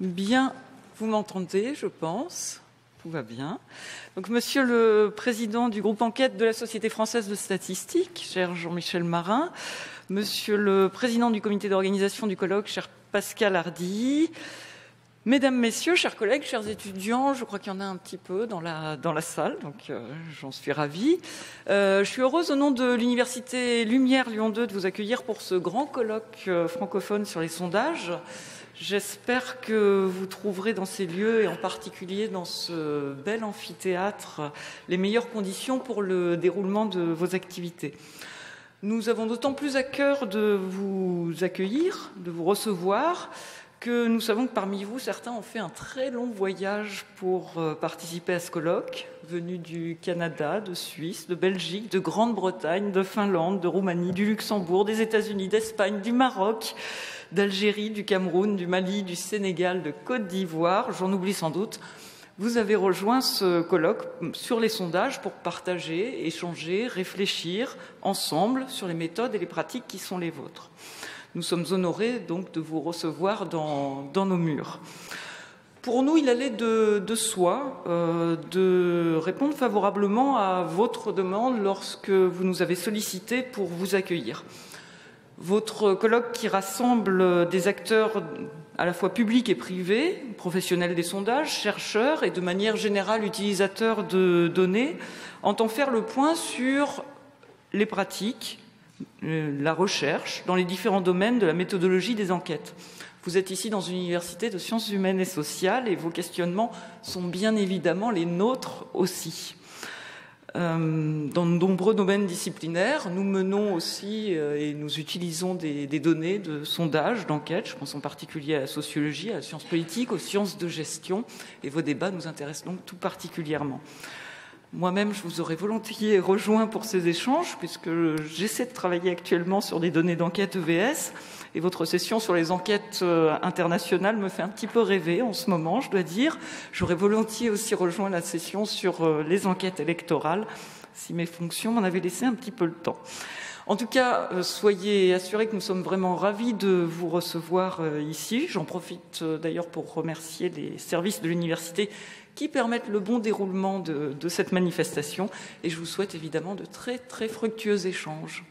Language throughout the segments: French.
Bien, vous m'entendez, je pense. Tout va bien. Donc, Monsieur le Président du groupe enquête de la Société Française de Statistique, cher Jean-Michel Marin, Monsieur le Président du comité d'organisation du colloque, cher Pascal Hardy, Mesdames, Messieurs, chers collègues, chers étudiants, je crois qu'il y en a un petit peu dans la salle, donc j'en suis ravie. Je suis heureuse au nom de l'Université Lumière Lyon 2 de vous accueillir pour ce grand colloque francophone sur les sondages. J'espère que vous trouverez dans ces lieux, et en particulier dans ce bel amphithéâtre, les meilleures conditions pour le déroulement de vos activités. Nous avons d'autant plus à cœur de vous accueillir, de vous recevoir, que nous savons que parmi vous, certains ont fait un très long voyage pour participer à ce colloque, venus du Canada, de Suisse, de Belgique, de Grande-Bretagne, de Finlande, de Roumanie, du Luxembourg, des États-Unis, d'Espagne, du Maroc, d'Algérie, du Cameroun, du Mali, du Sénégal, de Côte d'Ivoire, j'en oublie sans doute. Vous avez rejoint ce colloque sur les sondages pour partager, échanger, réfléchir ensemble sur les méthodes et les pratiques qui sont les vôtres. Nous sommes honorés donc de vous recevoir dans nos murs. Pour nous, il allait de soi de répondre favorablement à votre demande lorsque vous nous avez sollicité pour vous accueillir. Votre colloque qui rassemble des acteurs à la fois publics et privés, professionnels des sondages, chercheurs et de manière générale utilisateurs de données, entend faire le point sur les pratiques, la recherche dans les différents domaines de la méthodologie des enquêtes. Vous êtes ici dans une université de sciences humaines et sociales et vos questionnements sont bien évidemment les nôtres aussi. Dans de nombreux domaines disciplinaires, nous menons aussi et nous utilisons des données de sondages, d'enquêtes, je pense en particulier à la sociologie, à la science politique, aux sciences de gestion et vos débats nous intéressent donc tout particulièrement. Moi-même, je vous aurais volontiers rejoint pour ces échanges puisque j'essaie de travailler actuellement sur des données d'enquête EVS et votre session sur les enquêtes internationales me fait un petit peu rêver en ce moment, je dois dire. J'aurais volontiers aussi rejoint la session sur les enquêtes électorales si mes fonctions m'en avaient laissé un petit peu le temps. En tout cas, soyez assurés que nous sommes vraiment ravis de vous recevoir ici. J'en profite d'ailleurs pour remercier les services de l'université qui permettent le bon déroulement de cette manifestation. Et je vous souhaite évidemment de très, très fructueux échanges.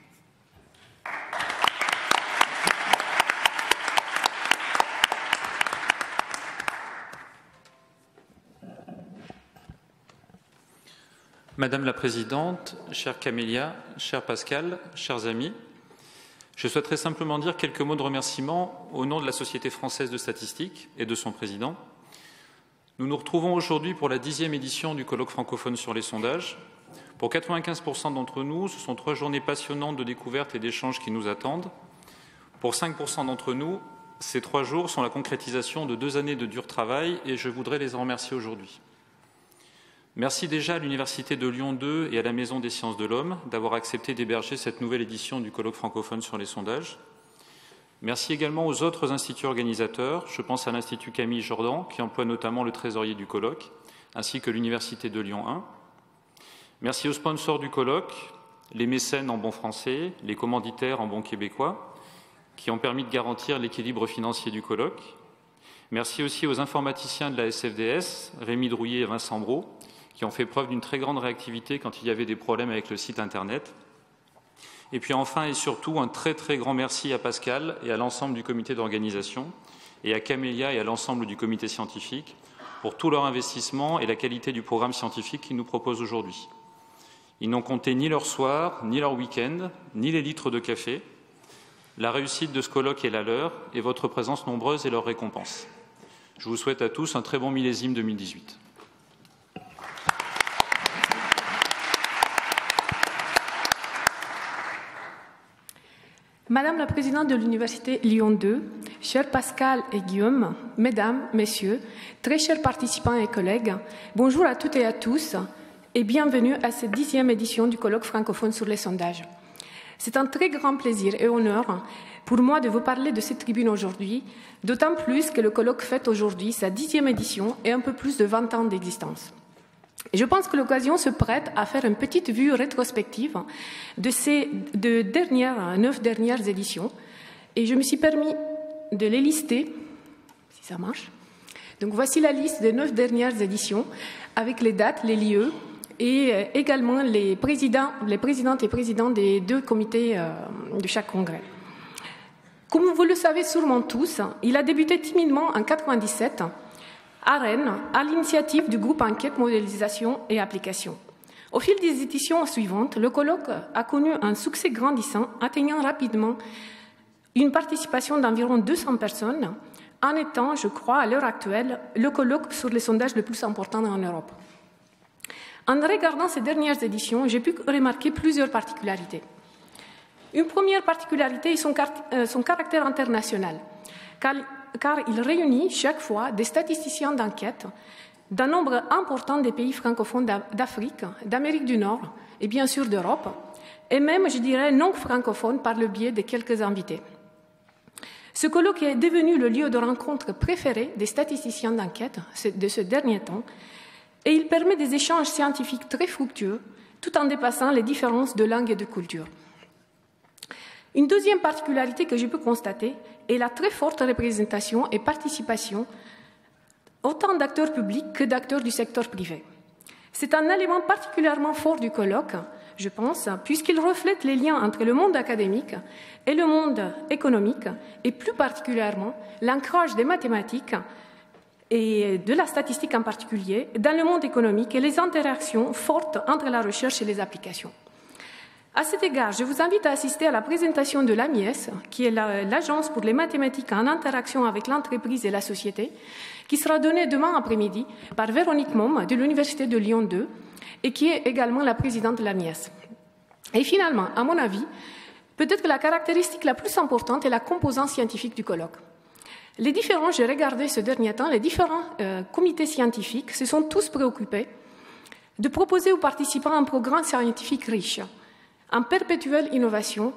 Madame la Présidente, chère Camélia, cher Pascal, chers amis, je souhaiterais simplement dire quelques mots de remerciement au nom de la Société Française de Statistique et de son président. Nous nous retrouvons aujourd'hui pour la 10e édition du colloque francophone sur les sondages. Pour 95% d'entre nous, ce sont 3 journées passionnantes de découvertes et d'échanges qui nous attendent. Pour 5% d'entre nous, ces 3 jours sont la concrétisation de 2 années de dur travail et je voudrais les en remercier aujourd'hui. Merci déjà à l'Université de Lyon 2 et à la Maison des sciences de l'homme d'avoir accepté d'héberger cette nouvelle édition du colloque francophone sur les sondages. Merci également aux autres instituts organisateurs, je pense à l'Institut Camille Jordan, qui emploie notamment le trésorier du colloque, ainsi que l'Université de Lyon 1. Merci aux sponsors du colloque, les mécènes en bon français, les commanditaires en bon québécois, qui ont permis de garantir l'équilibre financier du colloque. Merci aussi aux informaticiens de la SFDS, Rémi Drouillet et Vincent Brault, qui ont fait preuve d'une très grande réactivité quand il y avait des problèmes avec le site Internet. Et puis enfin et surtout, un très très grand merci à Pascal et à l'ensemble du comité d'organisation et à Camélia et à l'ensemble du comité scientifique pour tout leur investissement et la qualité du programme scientifique qu'ils nous proposent aujourd'hui. Ils n'ont compté ni leur soir, ni leur week-end, ni les litres de café. La réussite de ce colloque est la leur et votre présence nombreuse est leur récompense. Je vous souhaite à tous un très bon millésime 2018. Madame la Présidente de l'Université Lyon 2, chers Pascal et Guillaume, Mesdames, Messieurs, très chers participants et collègues, bonjour à toutes et à tous et bienvenue à cette 10e édition du colloque francophone sur les sondages. C'est un très grand plaisir et honneur pour moi de vous parler de cette tribune aujourd'hui, d'autant plus que le colloque fête aujourd'hui sa 10e édition et un peu plus de 20 ans d'existence. Je pense que l'occasion se prête à faire une petite vue rétrospective de ces 9 dernières éditions. Et je me suis permis de les lister, si ça marche, Donc voici la liste des 9 dernières éditions avec les dates, les lieux et également les présidentes et présidents des 2 comités de chaque congrès. Comme vous le savez sûrement tous, il a débuté timidement en 1997 à Rennes à l'initiative du groupe Enquête, Modélisation et Application. Au fil des éditions suivantes, le colloque a connu un succès grandissant, atteignant rapidement une participation d'environ 200 personnes, en étant, je crois, à l'heure actuelle, le colloque sur les sondages le plus important en Europe. En regardant ces dernières éditions, j'ai pu remarquer plusieurs particularités. Une première particularité est son caractère international, car il réunit chaque fois des statisticiens d'enquête d'un nombre important des pays francophones d'Afrique, d'Amérique du Nord et bien sûr d'Europe, et même, je dirais, non francophones par le biais de quelques invités. Ce colloque est devenu le lieu de rencontre préféré des statisticiens d'enquête de ce dernier temps, et il permet des échanges scientifiques très fructueux, tout en dépassant les différences de langue et de culture. Une deuxième particularité que je peux constater est la très forte représentation et participation autant d'acteurs publics que d'acteurs du secteur privé. C'est un élément particulièrement fort du colloque, je pense, puisqu'il reflète les liens entre le monde académique et le monde économique, et plus particulièrement l'ancrage des mathématiques et de la statistique en particulier dans le monde économique et les interactions fortes entre la recherche et les applications. À cet égard, je vous invite à assister à la présentation de l'AMIES, qui est l'agence pour les mathématiques en interaction avec l'entreprise et la société, qui sera donnée demain après-midi par Véronique Momme de l'Université de Lyon 2 et qui est également la présidente de l'AMIES. Et finalement, à mon avis, peut-être que la caractéristique la plus importante est la composante scientifique du colloque. Les différents, j'ai regardé ce dernier temps, les différents comités scientifiques se sont tous préoccupés de proposer aux participants un programme scientifique riche, en perpétuelle innovation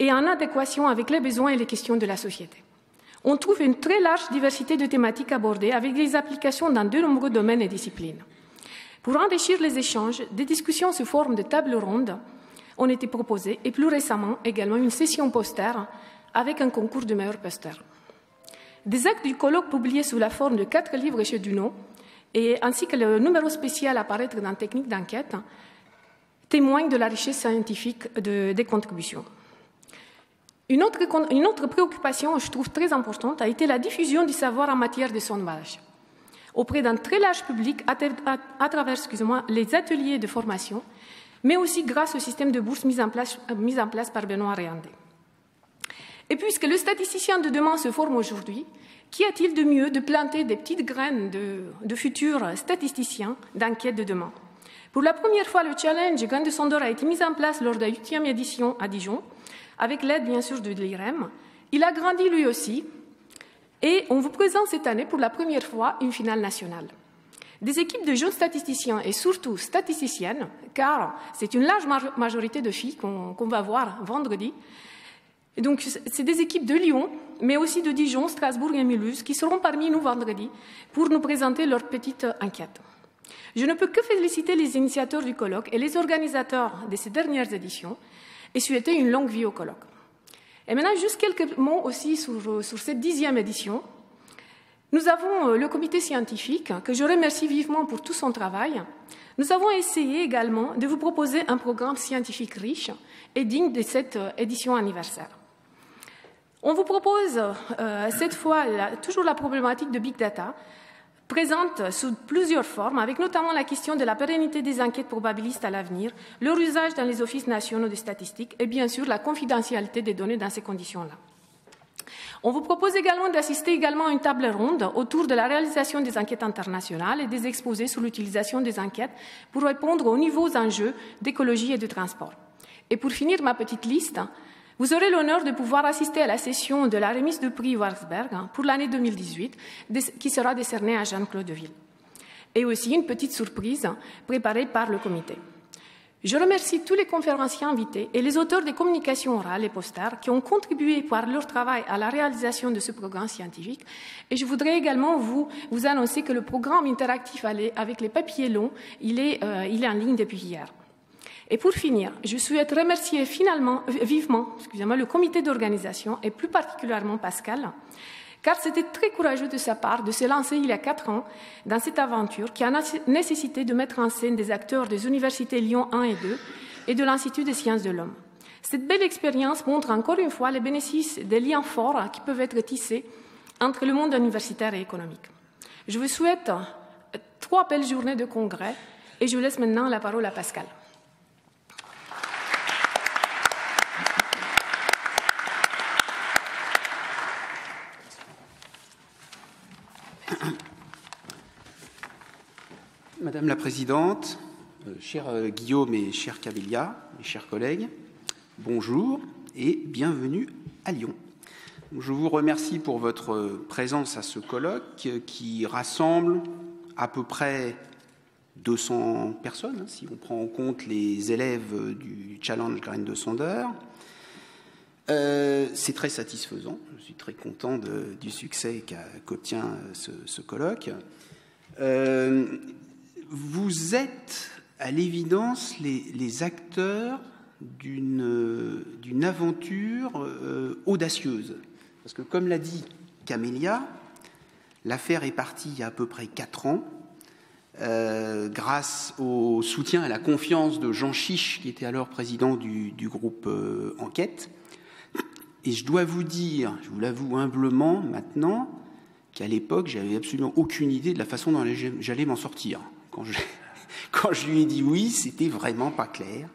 et en adéquation avec les besoins et les questions de la société. On trouve une très large diversité de thématiques abordées avec des applications dans de nombreux domaines et disciplines. Pour enrichir les échanges, des discussions sous forme de tables rondes ont été proposées et plus récemment également une session poster avec un concours de meilleurs posters. Des actes du colloque publiés sous la forme de 4 livres chez Dunod ainsi que le numéro spécial à paraître dans Techniques d'enquête témoigne de la richesse scientifique des contributions. Une autre préoccupation, je trouve très importante, a été la diffusion du savoir en matière de sondage auprès d'un très large public à travers les ateliers de formation, mais aussi grâce au système de bourse mis en place par Benoît Réandé. Et puisque le statisticien de demain se forme aujourd'hui, qu'y a-t-il de mieux de planter des petites graines de futurs statisticiens d'enquête de demain? Pour la première fois, le Challenge Grain de Sondeur a été mis en place lors de la 8e édition à Dijon, avec l'aide bien sûr de l'IREM. Il a grandi lui aussi et on vous présente cette année pour la première fois une finale nationale. Des équipes de jeunes statisticiens et surtout statisticiennes, car c'est une large majorité de filles qu'on va voir vendredi. Et donc c'est des équipes de Lyon, mais aussi de Dijon, Strasbourg et Mulhouse qui seront parmi nous vendredi pour nous présenter leur petite enquête. Je ne peux que féliciter les initiateurs du colloque et les organisateurs de ces dernières éditions et souhaiter une longue vie au colloque. Et maintenant, juste quelques mots aussi sur cette 10e édition. Nous avons le comité scientifique, que je remercie vivement pour tout son travail. Nous avons essayé également de vous proposer un programme scientifique riche et digne de cette édition anniversaire. On vous propose cette fois toujours la problématique de Big Data, présente sous plusieurs formes, avec notamment la question de la pérennité des enquêtes probabilistes à l'avenir, leur usage dans les offices nationaux de statistiques et bien sûr la confidentialité des données dans ces conditions-là. On vous propose également d'assister à une table ronde autour de la réalisation des enquêtes internationales et des exposés sur l'utilisation des enquêtes pour répondre aux nouveaux enjeux d'écologie et de transport. Et pour finir ma petite liste, vous aurez l'honneur de pouvoir assister à la session de la remise du prix Wartsberg pour l'année 2018 qui sera décernée à Jean-Claude Deville. Et aussi une petite surprise préparée par le comité. Je remercie tous les conférenciers invités et les auteurs des communications orales et posters qui ont contribué par leur travail à la réalisation de ce programme scientifique. Et je voudrais également vous annoncer que le programme interactif avec les papiers longs, il est en ligne depuis hier. Et pour finir, je souhaite remercier vivement le comité d'organisation et plus particulièrement Pascal, car c'était très courageux de sa part de se lancer il y a 4 ans dans cette aventure qui a nécessité de mettre en scène des acteurs des universités Lyon 1 et 2 et de l'Institut des sciences de l'homme. Cette belle expérience montre encore une fois les bénéfices des liens forts qui peuvent être tissés entre le monde universitaire et économique. Je vous souhaite 3 belles journées de congrès et je laisse maintenant la parole à Pascal. Madame la Présidente, cher Guillaume et chère Camélia, mes chers collègues, bonjour et bienvenue à Lyon. Je vous remercie pour votre présence à ce colloque qui rassemble à peu près 200 personnes, si on prend en compte les élèves du Challenge Grain de Sondeur. C'est très satisfaisant, je suis très content du succès qu'obtient ce colloque. Vous êtes à l'évidence les acteurs d'une aventure audacieuse. Parce que, comme l'a dit Camélia, l'affaire est partie il y a à peu près 4 ans, grâce au soutien et à la confiance de Jean Chiche, qui était alors président du groupe Enquête. Et je dois vous dire, je vous l'avoue humblement maintenant, qu'à l'époque, j'avais absolument aucune idée de la façon dont j'allais m'en sortir. Quand je lui ai dit oui, c'était vraiment pas clair.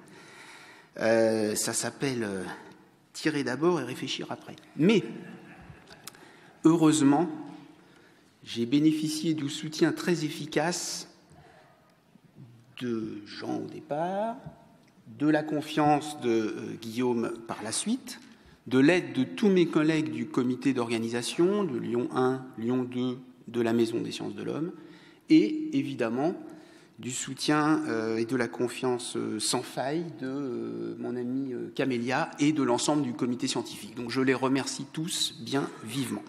Ça s'appelle tirer d'abord et réfléchir après. Mais, heureusement, j'ai bénéficié du soutien très efficace de Jean au départ, de la confiance de Guillaume par la suite, de l'aide de tous mes collègues du comité d'organisation, de Lyon 1, Lyon 2, de la Maison des sciences de l'homme, et évidemment du soutien et de la confiance sans faille de mon amie Camélia et de l'ensemble du comité scientifique. Donc je les remercie tous bien vivement.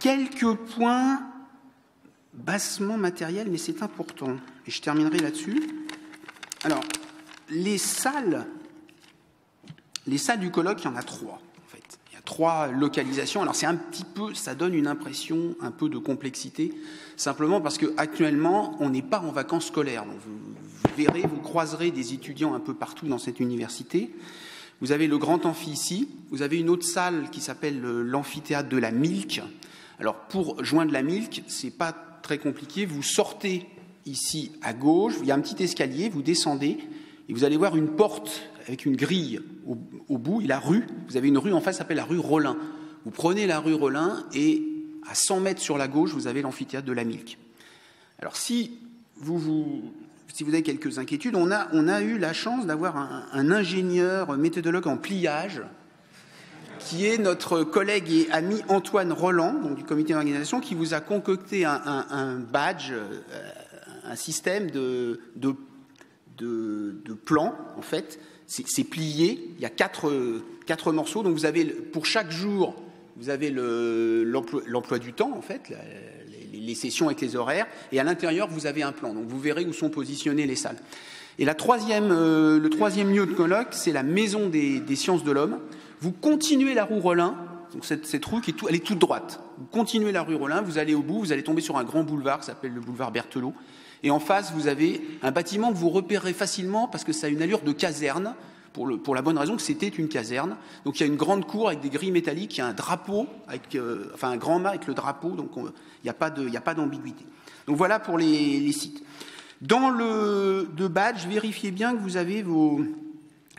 Quelques points bassement matériels, mais c'est important. Et je terminerai là-dessus. Alors, les salles du colloque, il y en a 3. Il y a 3 localisations. Alors c'est un petit peu, ça donne une impression un peu de complexité, simplement parce qu'actuellement, on n'est pas en vacances scolaires. Donc vous verrez, vous croiserez des étudiants un peu partout dans cette université. Vous avez le grand amphi ici. Vous avez une autre salle qui s'appelle l'amphithéâtre de la Milk. Alors pour joindre la Milk, c'est pas très compliqué. Vous sortez ici à gauche. Il y a un petit escalier. Vous descendez et vous allez voir une porte avec une grille au bout, et la rue, vous avez une rue en face qui s'appelle la rue Rollin. Vous prenez la rue Rollin et à 100 mètres sur la gauche, vous avez l'amphithéâtre de la Milk. Alors si vous avez quelques inquiétudes, on a eu la chance d'avoir un ingénieur méthodologue en pliage qui est notre collègue et ami Antoine Roland, donc du comité d'organisation, qui vous a concocté un badge, un système de plans, en fait. C'est plié, il y a 4 morceaux, donc vous avez, pour chaque jour, vous avez l'emploi du temps, en fait, les sessions avec les horaires, et à l'intérieur, vous avez un plan, donc vous verrez où sont positionnées les salles. Et le troisième lieu de colloque, c'est la Maison des sciences de l'homme. Vous continuez la rue Rollin, donc cette rue, elle est toute droite. Vous continuez la rue Rollin, vous allez au bout, vous allez tomber sur un grand boulevard qui s'appelle le boulevard Berthelot. Et en face, vous avez un bâtiment que vous repérerez facilement parce que ça a une allure de caserne, pour la bonne raison que c'était une caserne. Donc il y a une grande cour avec des grilles métalliques, il y a un drapeau, enfin un grand mât avec le drapeau, donc il n'y a pas d'ambiguïté. Donc voilà pour les sites. Dans le badge, vérifiez bien que vous avez vos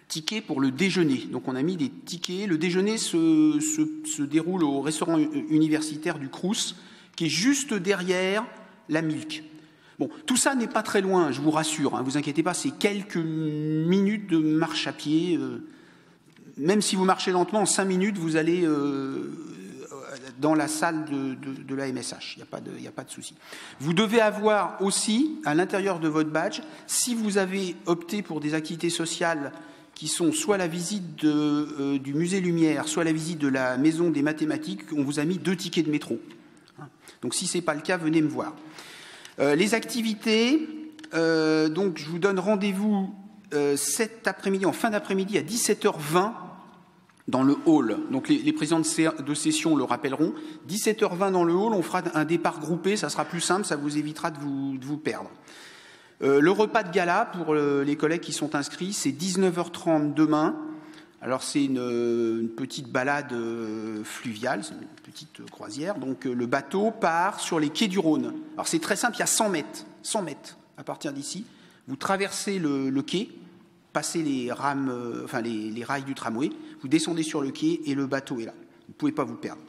tickets pour le déjeuner. Donc on a mis des tickets. Le déjeuner se déroule au restaurant universitaire du Crous, qui est juste derrière la Milk. Bon, tout ça n'est pas très loin, je vous rassure, hein, vous inquiétez pas, c'est quelques minutes de marche à pied. Même si vous marchez lentement, en 5 minutes, vous allez dans la salle de la MSH, il n'y a pas de souci. Vous devez avoir aussi, à l'intérieur de votre badge, si vous avez opté pour des activités sociales qui sont soit la visite du musée Lumière, soit la visite de la Maison des mathématiques, on vous a mis 2 tickets de métro. Donc si ce n'est pas le cas, venez me voir. Les activités, donc je vous donne rendez-vous cet après-midi, en fin d'après-midi à 17h20 dans le hall. Donc les présidents de session le rappelleront. 17h20 dans le hall, on fera un départ groupé, ça sera plus simple, ça vous évitera de vous perdre. Le repas de gala, pour les collègues qui sont inscrits, c'est 19h30 demain. Alors c'est une petite balade fluviale, c'est une petite croisière. Donc le bateau part sur les quais du Rhône. Alors c'est très simple, il y a 100 mètres. 100 mètres à partir d'ici. Vous traversez le quai, passez les rails du tramway, vous descendez sur le quai et le bateau est là. Vous ne pouvez pas vous perdre.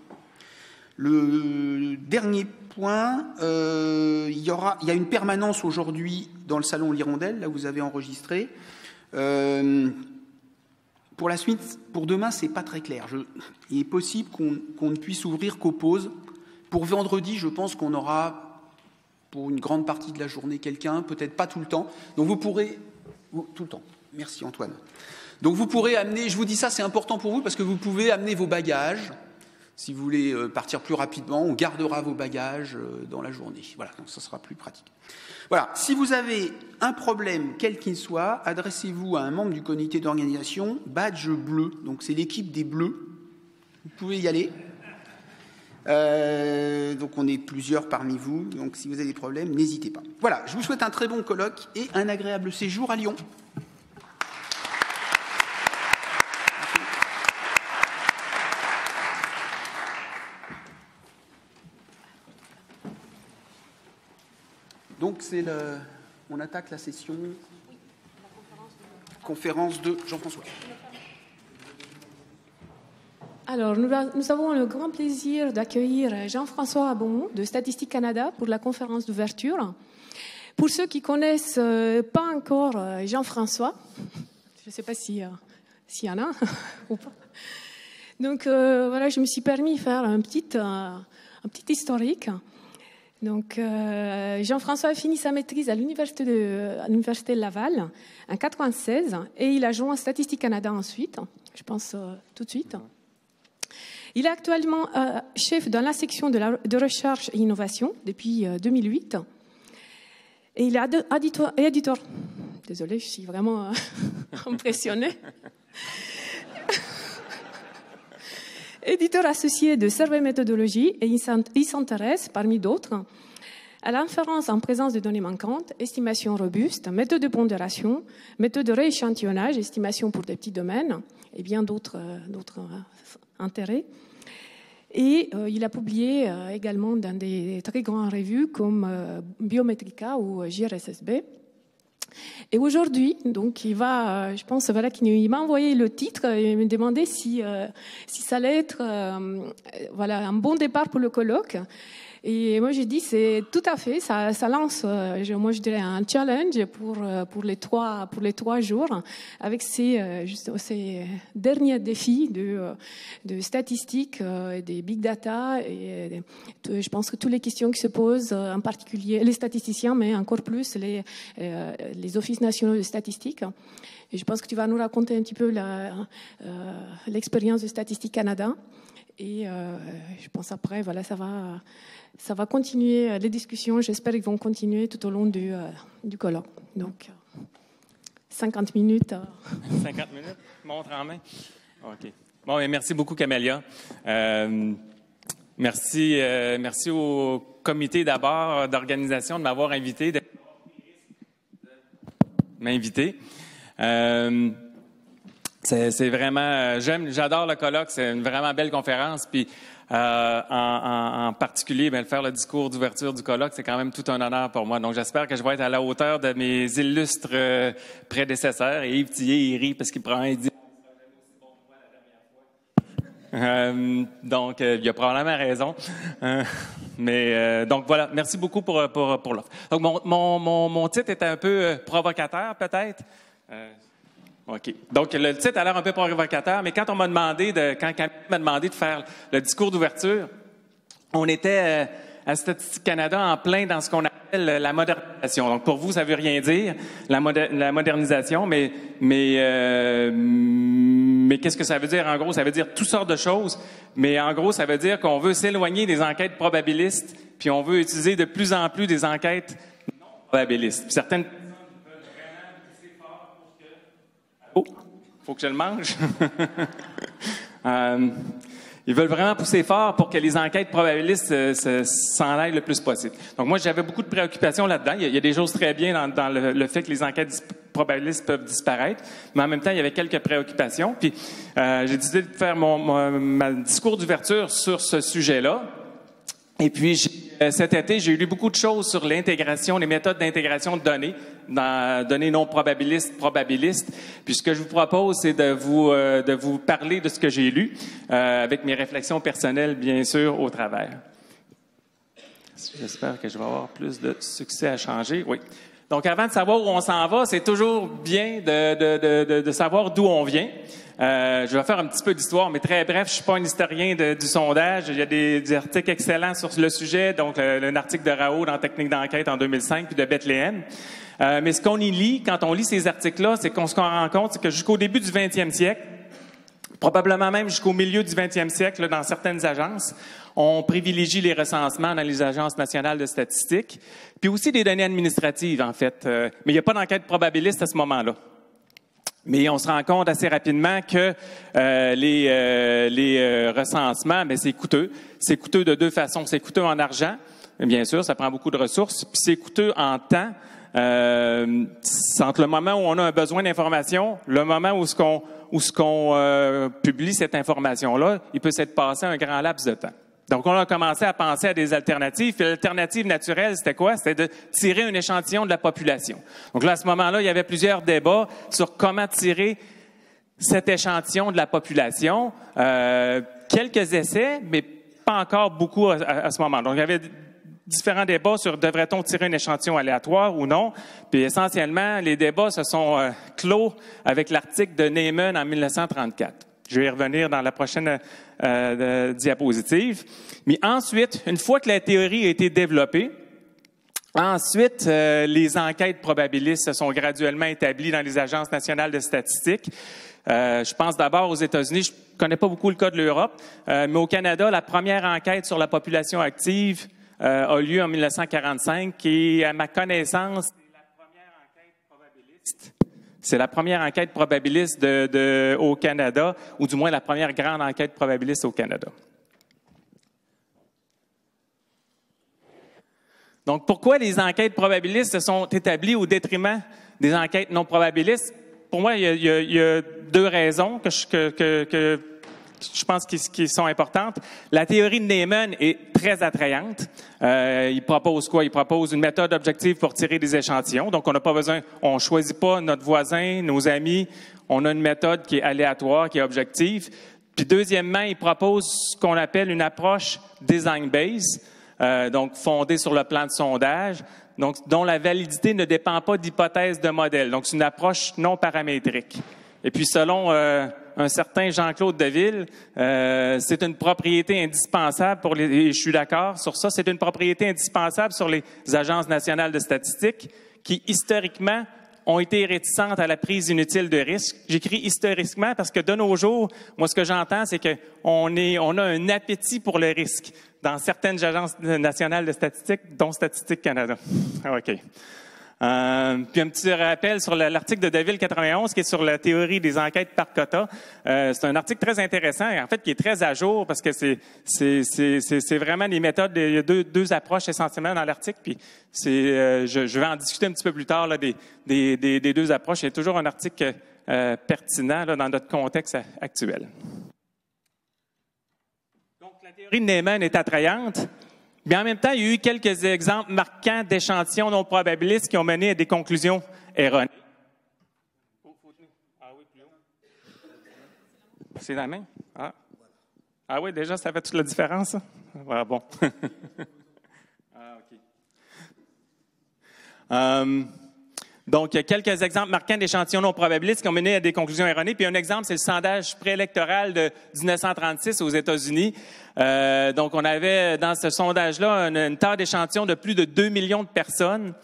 Le dernier point, il y a une permanence aujourd'hui dans le salon L'Hirondelle, là vous avez enregistré. Pour la suite, pour demain, c'est pas très clair. Il est possible qu'on ne puisse ouvrir qu'aux pauses. Pour vendredi, je pense qu'on aura pour une grande partie de la journée quelqu'un, peut-être pas tout le temps. Donc vous pourrez... Oh, tout le temps. Merci Antoine. Donc vous pourrez amener, je vous dis ça, c'est important pour vous parce que vous pouvez amener vos bagages. Si vous voulez partir plus rapidement, on gardera vos bagages dans la journée. Voilà, donc ça sera plus pratique. Voilà, si vous avez un problème, quel qu'il soit, adressez-vous à un membre du comité d'organisation, badge bleu. Donc c'est l'équipe des bleus. Vous pouvez y aller. Donc on est plusieurs parmi vous. Donc si vous avez des problèmes, n'hésitez pas. Voilà, je vous souhaite un très bon colloque et un agréable séjour à Lyon. Donc on attaque la session, oui, la conférence de Jean-François. Alors, nous avons le grand plaisir d'accueillir Jean-François Beaumont de Statistique Canada pour la conférence d'ouverture. Pour ceux qui ne connaissent pas encore Jean-François, je ne sais pas s'il y en a ou pas. Donc, voilà, je me suis permis de faire un petit historique. Donc, Jean-François a fini sa maîtrise à l'université de Laval en 1996 et il a joint Statistique Canada ensuite, je pense tout de suite. Il est actuellement chef dans la section de recherche et innovation depuis 2008 et il est éditeur. Désolée, je suis vraiment impressionnée. Éditeur associé de Survey Méthodologie, et il s'intéresse, parmi d'autres, à l'inférence en présence de données manquantes, estimation robuste, méthode de pondération, méthode de rééchantillonnage, estimation pour des petits domaines, et bien d'autres intérêts. Et il a publié également dans des très grandes revues comme Biometrica ou JRSSB. Et aujourd'hui, donc, il va, je pense, voilà, qu'il m'a envoyé le titre et il me demandait si ça allait être, voilà, un bon départ pour le colloque. Et moi, j'ai dit, c'est tout à fait, ça lance, moi, je dirais, un challenge pour les trois jours avec ces derniers défis de statistiques, des big data, et je pense que toutes les questions qui se posent, en particulier les statisticiens, mais encore plus les offices nationaux de statistiques. Et je pense que tu vas nous raconter un petit peu l'expérience de Statistique Canada. Et je pense après, voilà, ça va continuer les discussions. J'espère qu'ils vont continuer tout au long du colloque. Donc, 50 minutes. 50 minutes, montre en main. OK. Bon, et merci beaucoup, Camélia. Merci au comité d'abord d'organisation de m'avoir invité, de m'inviter. C'est vraiment, j'adore le colloque, c'est une vraiment belle conférence, puis en particulier, bien, faire le discours d'ouverture du colloque, c'est quand même tout un honneur pour moi. Donc j'espère que je vais être à la hauteur de mes illustres prédécesseurs, et Yves Tillier, il rit parce qu'il prend un dit. Donc, il a probablement raison. Mais donc voilà, merci beaucoup pour l'offre. Donc mon titre est un peu provocateur, peut-être. OK. Donc, le titre a l'air un peu provocateur, mais quand on m'a demandé, quand Camille m'a demandé de faire le discours d'ouverture, on était à Statistique Canada en plein dans ce qu'on appelle la modernisation. Donc, pour vous, ça veut rien dire, la modernisation, mais qu'est-ce que ça veut dire en gros? Ça veut dire toutes sortes de choses, mais en gros, ça veut dire qu'on veut s'éloigner des enquêtes probabilistes, puis on veut utiliser de plus en plus des enquêtes non probabilistes. Puis certaines... Oh, faut que je le mange. Ils veulent vraiment pousser fort pour que les enquêtes probabilistes s'enlèvent le plus possible. Donc moi, j'avais beaucoup de préoccupations là-dedans. Il y a des choses très bien dans le fait que les enquêtes probabilistes peuvent disparaître, mais en même temps, il y avait quelques préoccupations. Puis j'ai décidé de faire mon discours d'ouverture sur ce sujet-là. Et puis, cet été, j'ai lu beaucoup de choses sur l'intégration, les méthodes d'intégration de données, données non probabilistes, probabilistes. Puis ce que je vous propose, c'est de vous parler de ce que j'ai lu, avec mes réflexions personnelles, bien sûr, au travers. J'espère que je vais avoir plus de succès à changer. Oui. Donc, avant de savoir où on s'en va, c'est toujours bien de savoir d'où on vient. Je vais faire un petit peu d'histoire, mais très bref, je suis pas un historien du sondage. Il y a des articles excellents sur le sujet, donc un article de Raoult dans Techniques d'enquête en 2005, puis de Bethléem. Mais ce qu'on y lit, quand on lit ces articles-là, c'est qu'on se rend compte que jusqu'au début du 20e siècle, probablement même jusqu'au milieu du 20e siècle, là, dans certaines agences, on privilégie les recensements dans les agences nationales de statistiques, puis aussi des données administratives, en fait. Mais il n'y a pas d'enquête probabiliste à ce moment-là. Mais on se rend compte assez rapidement que les recensements, bien, c'est coûteux. C'est coûteux de deux façons. C'est coûteux en argent, bien sûr, ça prend beaucoup de ressources, puis c'est coûteux en temps. C'est entre le moment où on a un besoin d'information, le moment où ce qu'on publie cette information-là, il peut s'être passé un grand laps de temps. Donc, on a commencé à penser à des alternatives. Puis l'alternative naturelle, c'était quoi? C'était de tirer un échantillon de la population. Donc là, à ce moment-là, il y avait plusieurs débats sur comment tirer cet échantillon de la population. Quelques essais, mais pas encore beaucoup à ce moment-là. Donc, il y avait différents débats sur devrait-on tirer un échantillon aléatoire ou non. Puis essentiellement, les débats se sont clos avec l'article de Neyman en 1934. Je vais y revenir dans la prochaine diapositive. Mais ensuite, une fois que la théorie a été développée, ensuite, les enquêtes probabilistes se sont graduellement établies dans les agences nationales de statistiques. Je pense d'abord aux États-Unis. Je ne connais pas beaucoup le cas de l'Europe, mais au Canada, la première enquête sur la population active a lieu en 1945 et, à ma connaissance, c'est la première enquête probabiliste. C'est la première enquête probabiliste au Canada, ou du moins la première grande enquête probabiliste au Canada. Donc, pourquoi les enquêtes probabilistes se sont établies au détriment des enquêtes non probabilistes? Pour moi, il y a deux raisons que je pense qui sont importantes. La théorie de Neyman est très attrayante. Il propose quoi? Il propose une méthode objective pour tirer des échantillons. Donc, on n'a pas besoin, on choisit pas notre voisin, nos amis. On a une méthode qui est aléatoire, qui est objective. Puis, deuxièmement, il propose ce qu'on appelle une approche design-based, donc fondée sur le plan de sondage, donc dont la validité ne dépend pas d'hypothèses de modèle. Donc, c'est une approche non paramétrique. Et puis, selon un certain Jean-Claude Deville, c'est une propriété indispensable pour et je suis d'accord sur ça, c'est une propriété indispensable sur les agences nationales de statistiques qui, historiquement, ont été réticentes à la prise inutile de risques. J'écris historiquement parce que de nos jours, moi, ce que j'entends, c'est qu'on a un appétit pour le risque dans certaines agences nationales de statistiques, dont Statistique Canada. OK. Puis un petit rappel sur l'article de Deville 91 qui est sur la théorie des enquêtes par quota. C'est un article très intéressant et en fait qui est très à jour parce que c'est vraiment les méthodes. Il y a deux approches essentiellement dans l'article. Puis je vais en discuter un petit peu plus tard là, des deux approches. Il y a toujours un article pertinent là, dans notre contexte actuel. Donc la théorie de Neyman est attrayante. Mais en même temps, il y a eu quelques exemples marquants d'échantillons non probabilistes qui ont mené à des conclusions erronées. Ah oui, plus haut. C'est la main? Ah. Ah oui, déjà, ça fait toute la différence, ça? Ah bon. Ah, OK. Donc, il y a quelques exemples marquants d'échantillons non probabilistes qui ont mené à des conclusions erronées. Puis un exemple, c'est le sondage préélectoral de 1936 aux États-Unis. Donc, on avait dans ce sondage-là une taille d'échantillons de plus de 2 millions de personnes.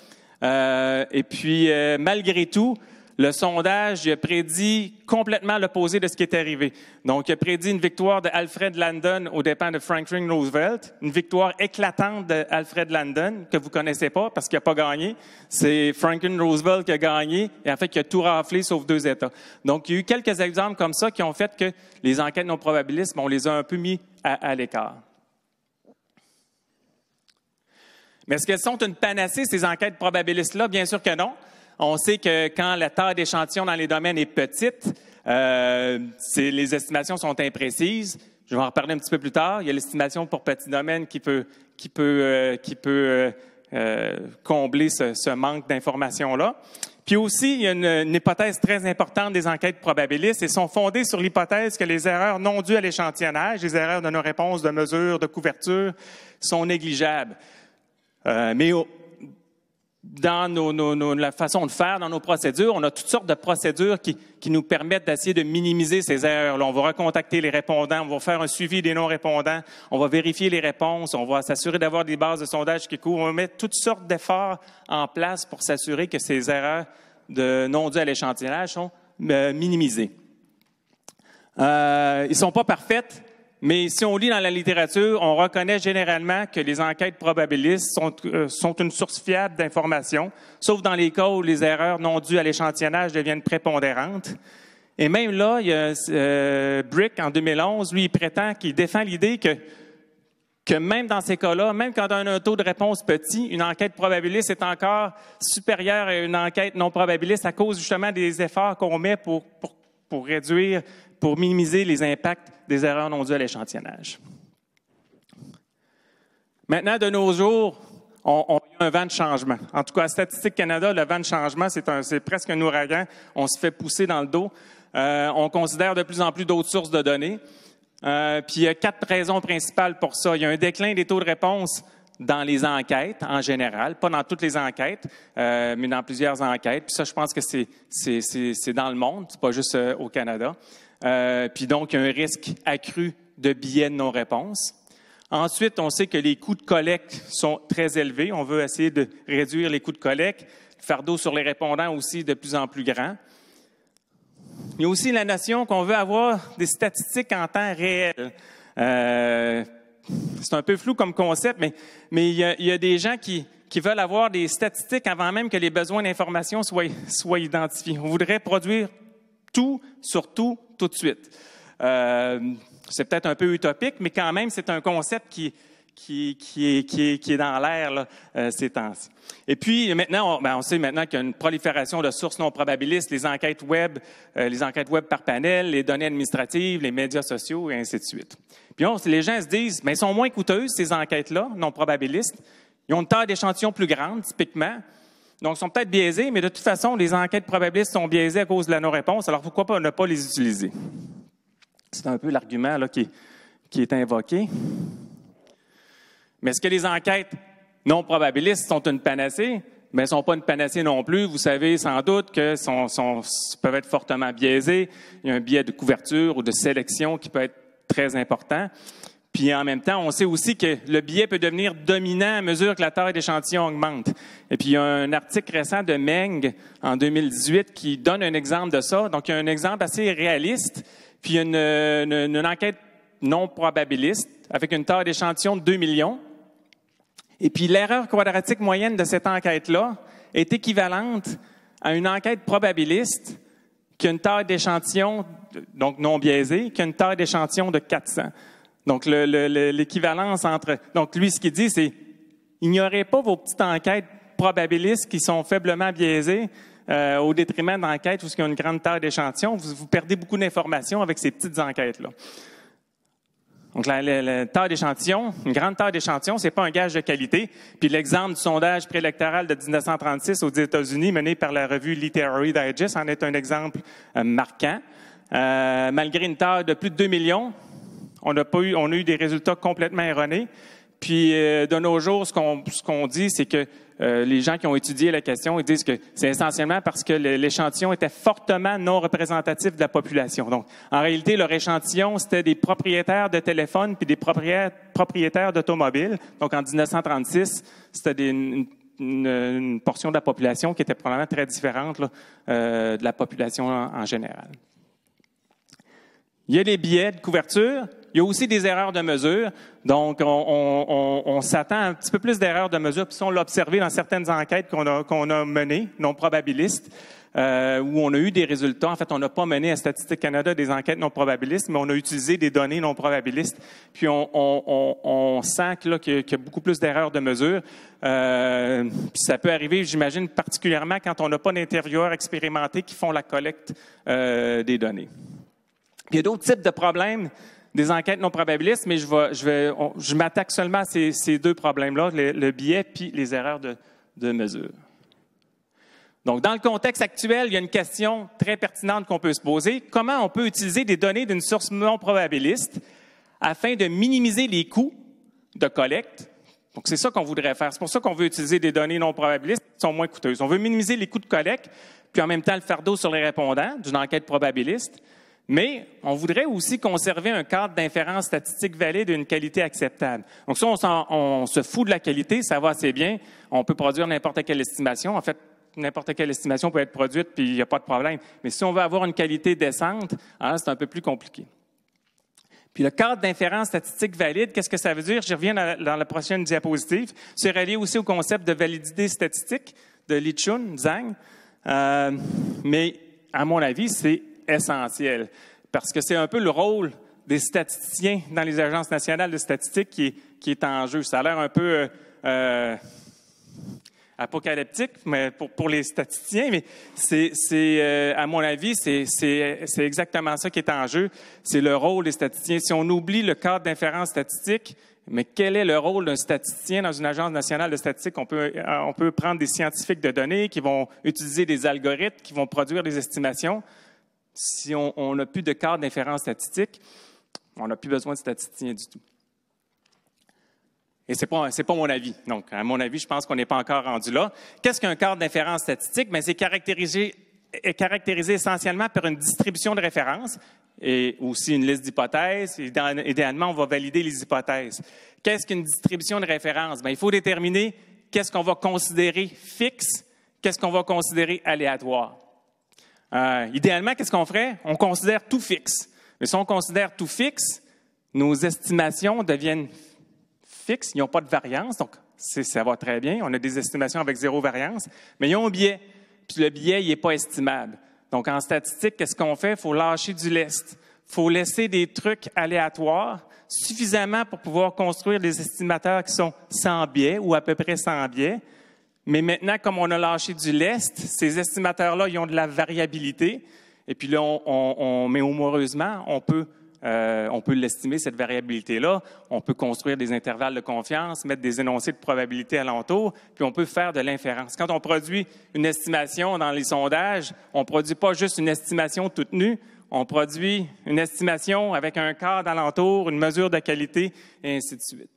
Et puis, malgré tout, Le sondage il a prédit complètement l'opposé de ce qui est arrivé. Donc, il a prédit une victoire d'Alfred Landon aux dépens de Franklin Roosevelt, une victoire éclatante d'Alfred Landon, que vous ne connaissez pas parce qu'il n'a pas gagné. C'est Franklin Roosevelt qui a gagné et en fait, qui a tout raflé sauf deux États. Donc, il y a eu quelques exemples comme ça qui ont fait que les enquêtes non probabilistes, on les a un peu mis à l'écart. Mais est-ce qu'elles sont une panacée, ces enquêtes probabilistes-là? Bien sûr que non. On sait que quand la taille d'échantillon dans les domaines est petite, les estimations sont imprécises. Je vais en reparler un petit peu plus tard. Il y a l'estimation pour petits domaines qui peut combler ce manque d'informations-là. Puis aussi, il y a une hypothèse très importante des enquêtes probabilistes. Elles sont fondées sur l'hypothèse que les erreurs non dues à l'échantillonnage, les erreurs de nos réponses, de mesure, de couverture, sont négligeables. Dans la façon de faire, dans nos procédures, on a toutes sortes de procédures qui nous permettent d'essayer de minimiser ces erreurs-là. On va recontacter les répondants, on va faire un suivi des non-répondants, on va vérifier les réponses, on va s'assurer d'avoir des bases de sondage qui couvrent, on va mettre toutes sortes d'efforts en place pour s'assurer que ces erreurs de non dues à l'échantillonnage sont minimisées. Ils ne sont pas parfaites. Mais si on lit dans la littérature, on reconnaît généralement que les enquêtes probabilistes sont une source fiable d'informations, sauf dans les cas où les erreurs non dues à l'échantillonnage deviennent prépondérantes. Et même là, il y a Brick, en 2011, lui, il prétend qu'il défend l'idée que même dans ces cas-là, même quand on a un taux de réponse petit, une enquête probabiliste est encore supérieure à une enquête non probabiliste à cause justement des efforts qu'on met pour réduire, pour minimiser les impacts des erreurs non dues à l'échantillonnage. Maintenant, de nos jours, on a un vent de changement. En tout cas, à Statistique Canada, le vent de changement, c'est presque un ouragan. On se fait pousser dans le dos. On considère de plus en plus d'autres sources de données. Puis il y a quatre raisons principales pour ça. Il y a un déclin des taux de réponse dans les enquêtes en général, pas dans toutes les enquêtes, mais dans plusieurs enquêtes. Puis ça, je pense que c'est dans le monde, c'est pas juste au Canada. Puis donc, il y a un risque accru de biais de non-réponse. Ensuite, on sait que les coûts de collecte sont très élevés. On veut essayer de réduire les coûts de collecte. Le fardeau sur les répondants aussi est de plus en plus grand. Il y a aussi la notion qu'on veut avoir des statistiques en temps réel. C'est un peu flou comme concept, mais il y a des gens qui veulent avoir des statistiques avant même que les besoins d'information soient identifiés. On voudrait produire tout, sur tout, tout de suite. C'est peut-être un peu utopique, mais quand même, c'est un concept qui est dans l'air ces temps-ci. Et puis, maintenant, on sait maintenant qu'il y a une prolifération de sources non probabilistes, les enquêtes web par panel, les données administratives, les médias sociaux, et ainsi de suite. Puis les gens se disent, mais elles sont moins coûteuses, ces enquêtes-là, non probabilistes. Ils ont une taille d'échantillon plus grande, typiquement. Donc, ils sont peut-être biaisés, mais de toute façon, les enquêtes probabilistes sont biaisées à cause de la non-réponse, alors pourquoi pas ne pas les utiliser? C'est un peu l'argument qui est invoqué. Mais est-ce que les enquêtes non probabilistes sont une panacée? Mais elles ne sont pas une panacée non plus. Vous savez sans doute qu'elles peuvent être fortement biaisées. Il y a un biais de couverture ou de sélection qui peut être très important. Puis en même temps, on sait aussi que le biais peut devenir dominant à mesure que la taille d'échantillon augmente. Et puis il y a un article récent de Meng en 2018 qui donne un exemple de ça. Donc il y a un exemple assez réaliste. Puis il y a une enquête non probabiliste avec une taille d'échantillon de 2 millions. Et puis l'erreur quadratique moyenne de cette enquête-là est équivalente à une enquête probabiliste qui a une taille d'échantillon, donc non biaisée, qui a une taille d'échantillon de 400. Donc, l'équivalence entre... Donc, lui, ce qu'il dit, c'est ignorez pas vos petites enquêtes probabilistes qui sont faiblement biaisées au détriment d'enquêtes où il y a une grande taille d'échantillon. Vous perdez beaucoup d'informations avec ces petites enquêtes-là. Donc, la taille d'échantillon, une grande taille d'échantillon, c'est pas un gage de qualité. Puis l'exemple du sondage préélectoral de 1936 aux États-Unis mené par la revue Literary Digest en est un exemple marquant. Malgré une taille de plus de 2 millions, on a eu des résultats complètement erronés. Puis, de nos jours, ce qu'on dit, c'est que les gens qui ont étudié la question, ils disent que c'est essentiellement parce que l'échantillon était fortement non représentatif de la population. Donc, en réalité, leur échantillon, c'était des propriétaires de téléphones puis des propriétaires d'automobiles. Donc, en 1936, c'était une une portion de la population qui était probablement très différente là, de la population en général. Il y a les biais de couverture. Il y a aussi des erreurs de mesure. Donc, on s'attend à un petit peu plus d'erreurs de mesure. Puis, on l'a observé dans certaines enquêtes qu'on a menées, non probabilistes, où on a eu des résultats. En fait, on n'a pas mené à Statistique Canada des enquêtes non probabilistes, mais on a utilisé des données non probabilistes. Puis, on sent qu'il y a beaucoup plus d'erreurs de mesure. Puis, ça peut arriver, j'imagine, particulièrement quand on n'a pas d'intervieweurs expérimentés qui font la collecte des données. Puis, il y a d'autres types de problèmes des enquêtes non probabilistes, mais je m'attaque seulement à ces deux problèmes-là, le biais puis les erreurs de mesure. Donc, dans le contexte actuel, il y a une question très pertinente qu'on peut se poser. Comment on peut utiliser des données d'une source non probabiliste afin de minimiser les coûts de collecte? Donc, c'est ça qu'on voudrait faire. C'est pour ça qu'on veut utiliser des données non probabilistes qui sont moins coûteuses. On veut minimiser les coûts de collecte, puis en même temps le fardeau sur les répondants d'une enquête probabiliste. Mais on voudrait aussi conserver un cadre d'inférence statistique valide et une qualité acceptable. Donc ça, on se fout de la qualité, ça va assez bien. On peut produire n'importe quelle estimation. En fait, n'importe quelle estimation peut être produite, puis il n'y a pas de problème. Mais si on veut avoir une qualité décente, alors c'est un peu plus compliqué. Puis le cadre d'inférence statistique valide, qu'est-ce que ça veut dire? J'y reviens dans la prochaine diapositive. C'est relié aussi au concept de validité statistique de Li-Chun, Zhang. Mais à mon avis, c'est essentiel, parce que c'est un peu le rôle des statisticiens dans les agences nationales de statistique qui est en jeu. Ça a l'air un peu apocalyptique mais pour les statisticiens, mais c'est à mon avis, c'est exactement ça qui est en jeu. C'est le rôle des statisticiens. Si on oublie le cadre d'inférence statistique, mais quel est le rôle d'un statisticien dans une agence nationale de statistique? On peut prendre des scientifiques de données qui vont utiliser des algorithmes, qui vont produire des estimations. Si on n'a plus de cadre d'inférence statistique, on n'a plus besoin de statisticiens du tout. Et c'est pas mon avis. Donc, à mon avis, je pense qu'on n'est pas encore rendu là. Qu'est-ce qu'un cadre d'inférence statistique? Bien, c'est caractérisé essentiellement par une distribution de références et aussi une liste d'hypothèses. Idéalement, on va valider les hypothèses. Qu'est-ce qu'une distribution de références? Bien, il faut déterminer qu'est-ce qu'on va considérer fixe, qu'est-ce qu'on va considérer aléatoire. Idéalement, qu'est-ce qu'on ferait? On considère tout fixe. Mais si on considère tout fixe, nos estimations deviennent fixes. Ils n'ont pas de variance, donc ça va très bien. On a des estimations avec zéro variance, mais ils ont un biais. Puis le biais, il n'est pas estimable. Donc, en statistique, qu'est-ce qu'on fait? Il faut lâcher du lest. Il faut laisser des trucs aléatoires suffisamment pour pouvoir construire des estimateurs qui sont sans biais ou à peu près sans biais. Mais maintenant, comme on a lâché du lest, ces estimateurs-là, ils ont de la variabilité. Et puis là, mais amoureusement, on peut l'estimer, cette variabilité-là. On peut construire des intervalles de confiance, mettre des énoncés de probabilité alentour, puis on peut faire de l'inférence. Quand on produit une estimation dans les sondages, on ne produit pas juste une estimation toute nue, on produit une estimation avec un cadre alentour, une mesure de qualité, et ainsi de suite.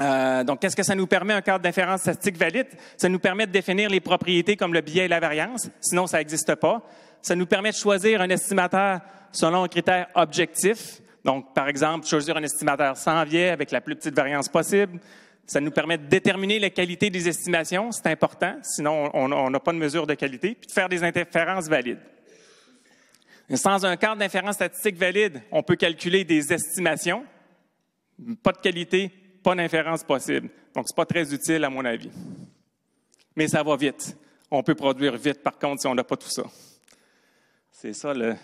Donc, qu'est-ce que ça nous permet, un cadre d'inférence statistique valide? Ça nous permet de définir les propriétés comme le biais et la variance, sinon ça n'existe pas. Ça nous permet de choisir un estimateur selon un critère objectif. Donc, par exemple, choisir un estimateur sans biais avec la plus petite variance possible. Ça nous permet de déterminer la qualité des estimations, c'est important, sinon on n'a pas de mesure de qualité, puis de faire des inférences valides. Sans un cadre d'inférence statistique valide, on peut calculer des estimations, pas de qualité, pas d'inférence possible. Donc, c'est pas très utile, à mon avis. Mais ça va vite. On peut produire vite, par contre, si on n'a pas tout ça. C'est ça, le...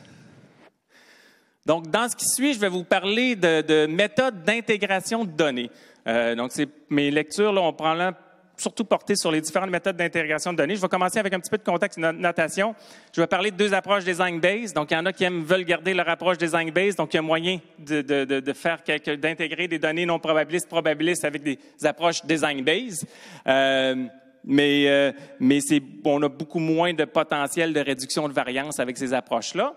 Donc, dans ce qui suit, je vais vous parler de méthodes d'intégration de données. Donc, mes lectures, là, on prend là, surtout portées sur les différentes méthodes d'intégration de données. Je vais commencer avec un petit peu de contexte de notation. Je vais parler de deux approches design-based. Donc, il y en a qui veulent garder leur approche design-based. Donc, il y a moyen d'intégrer des données non probabilistes, probabilistes avec des approches design-based. Mais on a beaucoup moins de potentiel de réduction de variance avec ces approches-là.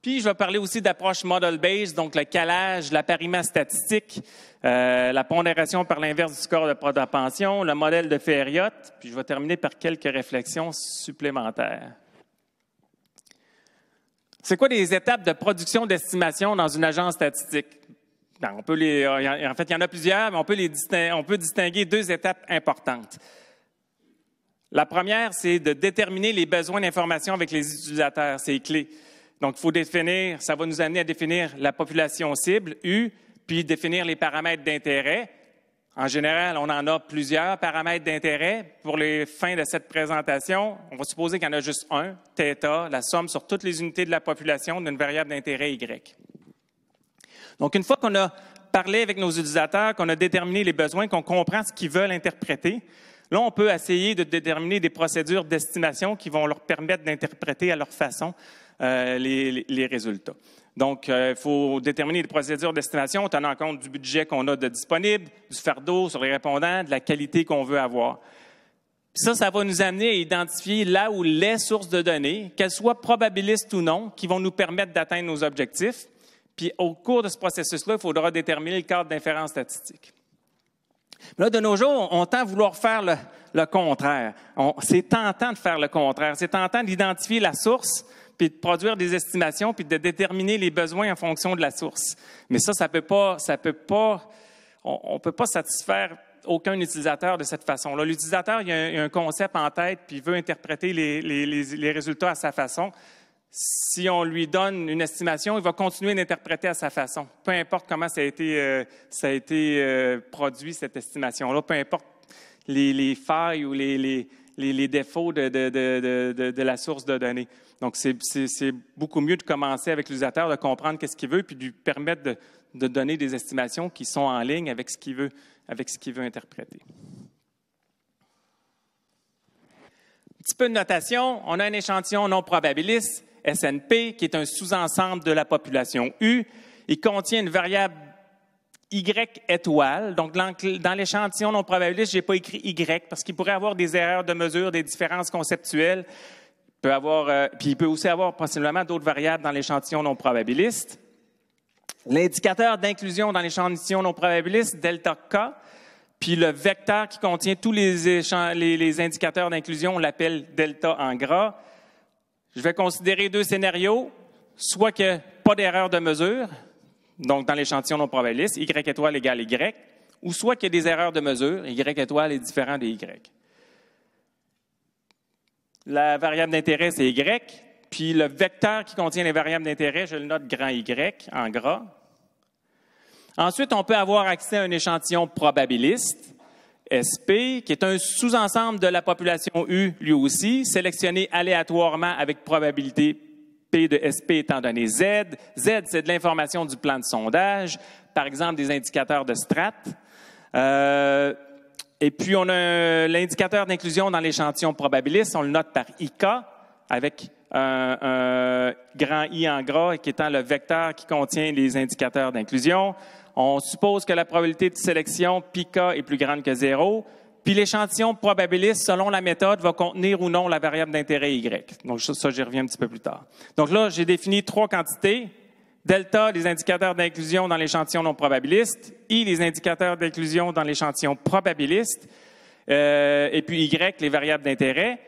Puis, je vais parler aussi d'approche model-based, donc le calage, l'appariement statistique, la pondération par l'inverse du score de pension, le modèle de Ferriot, puis je vais terminer par quelques réflexions supplémentaires. C'est quoi les étapes de production d'estimation dans une agence statistique? on peut les, en fait, il y en a plusieurs, mais on peut distinguer deux étapes importantes. La première, c'est de déterminer les besoins d'information avec les utilisateurs, c'est clé. Donc, il faut définir, ça va nous amener à définir la population cible, U, puis définir les paramètres d'intérêt. En général, on en a plusieurs paramètres d'intérêt. Pour les fins de cette présentation, on va supposer qu'il y en a juste un, θ, la somme sur toutes les unités de la population d'une variable d'intérêt Y. Donc, une fois qu'on a parlé avec nos utilisateurs, qu'on a déterminé les besoins, qu'on comprend ce qu'ils veulent interpréter, là, on peut essayer de déterminer des procédures d'estimation qui vont leur permettre d'interpréter à leur façon les résultats. Donc, il faut déterminer les procédures d'estimation en tenant compte du budget qu'on a de disponible, du fardeau sur les répondants, de la qualité qu'on veut avoir. Puis ça, ça va nous amener à identifier là où les sources de données, qu'elles soient probabilistes ou non, qui vont nous permettre d'atteindre nos objectifs. Puis au cours de ce processus-là, il faudra déterminer le cadre d'inférence statistique. Mais là, de nos jours, on tend à vouloir faire le contraire. C'est tentant de faire le contraire. C'est tentant d'identifier la source, puis de produire des estimations, puis de déterminer les besoins en fonction de la source. Mais ça peut pas, on ne peut pas satisfaire aucun utilisateur de cette façon-là. L'utilisateur, il a un concept en tête, puis il veut interpréter les résultats à sa façon. Si on lui donne une estimation, il va continuer d'interpréter à sa façon. Peu importe comment ça a été produit, cette estimation-là, peu importe les failles ou les défauts de la source de données. Donc, c'est beaucoup mieux de commencer avec l'utilisateur, de comprendre qu'est-ce qu'il veut, puis de lui permettre de donner des estimations qui sont en ligne avec ce qu'il veut, interpréter. Un petit peu de notation. On a un échantillon non probabiliste, SNP, qui est un sous-ensemble de la population U. Il contient une variable Y étoile. Donc, dans l'échantillon non probabiliste, je n'ai pas écrit Y parce qu'il pourrait avoir des erreurs de mesure, des différences conceptuelles. Il peut avoir, puis il peut aussi avoir possiblement d'autres variables dans l'échantillon non probabiliste. L'indicateur d'inclusion dans l'échantillon non probabiliste, delta K, puis le vecteur qui contient tous les indicateurs d'inclusion, on l'appelle delta en gras. Je vais considérer deux scénarios, soit que pas d'erreur de mesure, donc dans l'échantillon non probabiliste, y étoile égale y, ou soit qu'il y a des erreurs de mesure, y étoile est différent de y. La variable d'intérêt, c'est y, puis le vecteur qui contient les variables d'intérêt, je le note grand Y en gras. Ensuite, on peut avoir accès à un échantillon probabiliste, SP, qui est un sous-ensemble de la population U, lui aussi, sélectionné aléatoirement avec probabilité P de SP étant donné Z. Z, c'est de l'information du plan de sondage, par exemple des indicateurs de strates. Et puis, on a l'indicateur d'inclusion dans l'échantillon probabiliste, on le note par IK, avec un grand I en gras, qui étant le vecteur qui contient les indicateurs d'inclusion. On suppose que la probabilité de sélection πk est plus grande que 0. Puis l'échantillon probabiliste, selon la méthode, va contenir ou non la variable d'intérêt Y. Donc ça, j'y reviens un petit peu plus tard. Donc là, j'ai défini trois quantités. Delta, les indicateurs d'inclusion dans l'échantillon non probabiliste. I, les indicateurs d'inclusion dans l'échantillon probabiliste. Et puis Y, les variables d'intérêt.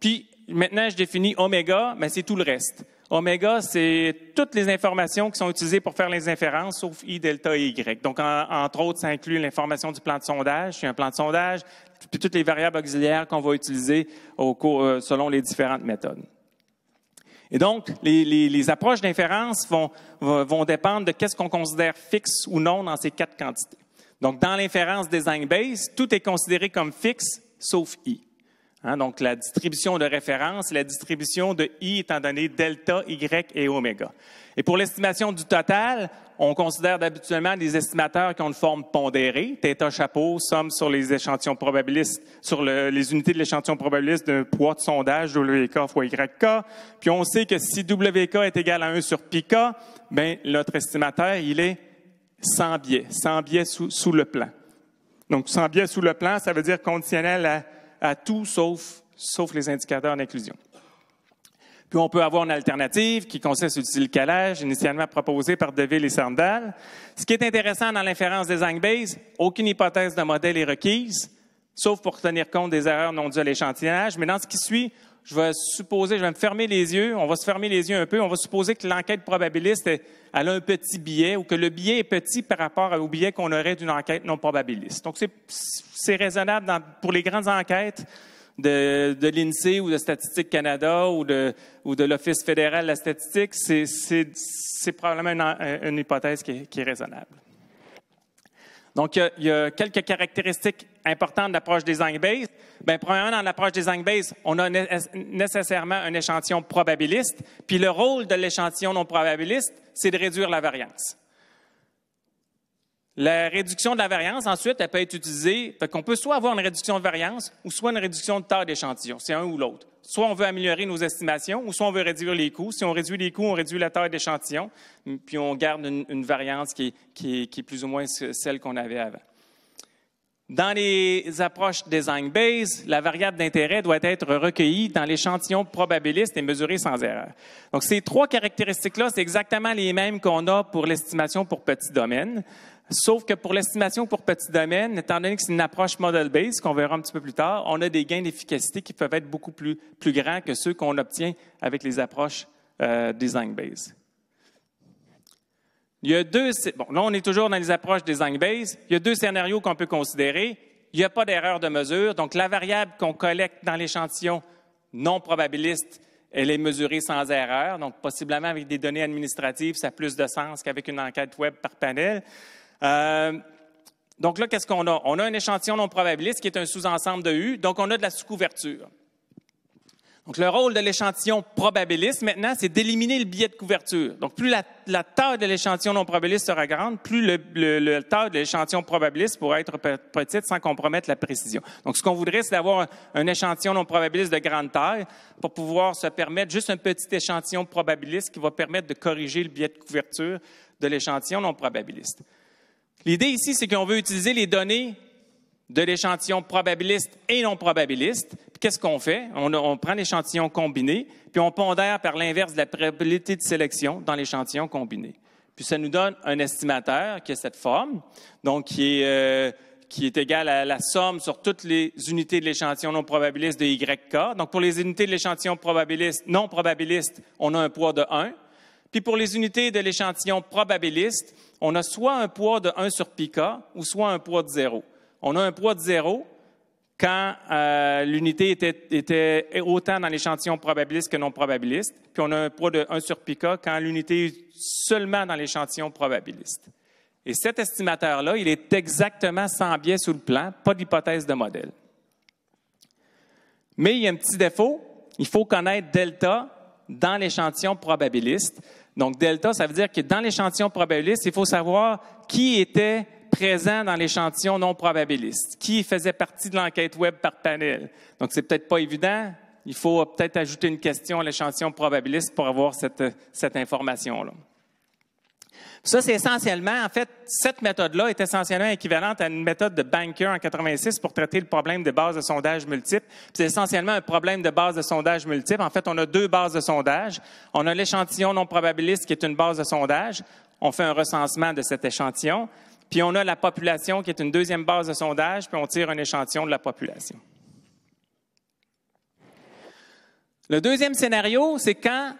Puis maintenant, je définis oméga, mais c'est tout le reste. Oméga, c'est toutes les informations qui sont utilisées pour faire les inférences, sauf I, delta et Y. Donc, entre autres, ça inclut l'information du plan de sondage. Je suis un plan de sondage, puis toutes les variables auxiliaires qu'on va utiliser au cours, selon les différentes méthodes. Et donc, les approches d'inférence vont dépendre de qu'est-ce qu'on considère fixe ou non dans ces quatre quantités. Donc, dans l'inférence design-based, tout est considéré comme fixe, sauf I. Hein, donc, la distribution de référence, la distribution de I étant donné delta, Y et oméga. Et pour l'estimation du total, on considère habituellement des estimateurs qui ont une forme pondérée, θ chapeau, somme sur les échantillons probabilistes, sur les unités de l'échantillon probabiliste d'un poids de sondage, WK fois YK. Puis on sait que si WK est égal à 1 sur πk, bien, notre estimateur, il est sans biais sous le plan. Donc, sans biais sous le plan, ça veut dire conditionnel à tout sauf les indicateurs d'inclusion. Puis on peut avoir une alternative qui consiste à utiliser le calage, initialement proposé par Deville et Sandal. Ce qui est intéressant dans l'inférence design-based, aucune hypothèse de modèle est requise, sauf pour tenir compte des erreurs non dues à l'échantillonnage. Mais dans ce qui suit, je vais me fermer les yeux, on va se fermer les yeux un peu, on va supposer que l'enquête probabiliste, elle a un petit biais ou que le biais est petit par rapport au biais qu'on aurait d'une enquête non probabiliste. Donc, c'est raisonnable pour les grandes enquêtes de l'INSEE ou de Statistique Canada ou de l'Office fédéral de la statistique, c'est probablement une hypothèse qui est raisonnable. Donc, il y a quelques caractéristiques importantes de l'approche design-based. Bien, premièrement, dans l'approche design-based, on a nécessairement un échantillon probabiliste. Puis le rôle de l'échantillon non probabiliste, c'est de réduire la variance. La réduction de la variance, ensuite, elle peut être utilisée. Fait qu'on peut soit avoir une réduction de variance ou soit une réduction de taille d'échantillon. C'est un ou l'autre. Soit on veut améliorer nos estimations ou soit on veut réduire les coûts. Si on réduit les coûts, on réduit la taille d'échantillon, puis on garde une variance qui est plus ou moins celle qu'on avait avant. Dans les approches design-based, la variable d'intérêt doit être recueillie dans l'échantillon probabiliste et mesurée sans erreur. Donc, ces trois caractéristiques-là, c'est exactement les mêmes qu'on a pour l'estimation pour petits domaines, sauf que pour l'estimation pour petits domaines, étant donné que c'est une approche model-based, qu'on verra un petit peu plus tard, on a des gains d'efficacité qui peuvent être beaucoup plus grands que ceux qu'on obtient avec les approches design-based. Il y a deux... Bon, là, on est toujours dans les approches design-based. Il y a deux scénarios qu'on peut considérer. Il n'y a pas d'erreur de mesure. Donc, la variable qu'on collecte dans l'échantillon non probabiliste, elle est mesurée sans erreur. Donc, possiblement avec des données administratives, ça a plus de sens qu'avec une enquête web par panel. Donc là, qu'est-ce qu'on a? On a un échantillon non probabiliste qui est un sous-ensemble de U. Donc, on a de la sous-couverture. Donc, le rôle de l'échantillon probabiliste, maintenant, c'est d'éliminer le biais de couverture. Donc, plus la taille de l'échantillon non probabiliste sera grande, plus la taille de l'échantillon probabiliste pourra être petite sans compromettre la précision. Donc, ce qu'on voudrait, c'est d'avoir un échantillon non probabiliste de grande taille pour pouvoir se permettre juste un petit échantillon probabiliste qui va permettre de corriger le biais de couverture de l'échantillon non probabiliste. L'idée ici, c'est qu'on veut utiliser les données de l'échantillon probabiliste et non probabiliste. Qu'est-ce qu'on fait? On prend l'échantillon combiné, puis on pondère par l'inverse de la probabilité de sélection dans l'échantillon combiné. Puis ça nous donne un estimateur qui a cette forme, donc qui est égal à la somme sur toutes les unités de l'échantillon non probabiliste de YK. Donc pour les unités de l'échantillon probabiliste non probabiliste, on a un poids de 1. Puis pour les unités de l'échantillon probabiliste, on a soit un poids de 1 sur πk ou soit un poids de 0. On a un poids de 0 quand l'unité était autant dans l'échantillon probabiliste que non probabiliste, puis on a un poids de 1 sur πk quand l'unité est seulement dans l'échantillon probabiliste. Et cet estimateur-là, il est exactement sans biais sous le plan, pas d'hypothèse de modèle. Mais il y a un petit défaut, il faut connaître delta dans l'échantillon probabiliste. Donc delta, ça veut dire que dans l'échantillon probabiliste, il faut savoir qui était présent dans l'échantillon non probabiliste, qui faisait partie de l'enquête web par panel. Donc, c'est peut-être pas évident. Il faut peut-être ajouter une question à l'échantillon probabiliste pour avoir cette information-là. Ça, c'est essentiellement, en fait, cette méthode-là est essentiellement équivalente à une méthode de Banker en 86 pour traiter le problème des bases de sondage multiples. C'est essentiellement un problème de base de sondage multiple. En fait, on a deux bases de sondage. On a l'échantillon non probabiliste qui est une base de sondage. On fait un recensement de cet échantillon. Puis on a la population qui est une deuxième base de sondage, puis on tire un échantillon de la population. Le deuxième scénario, c'est quand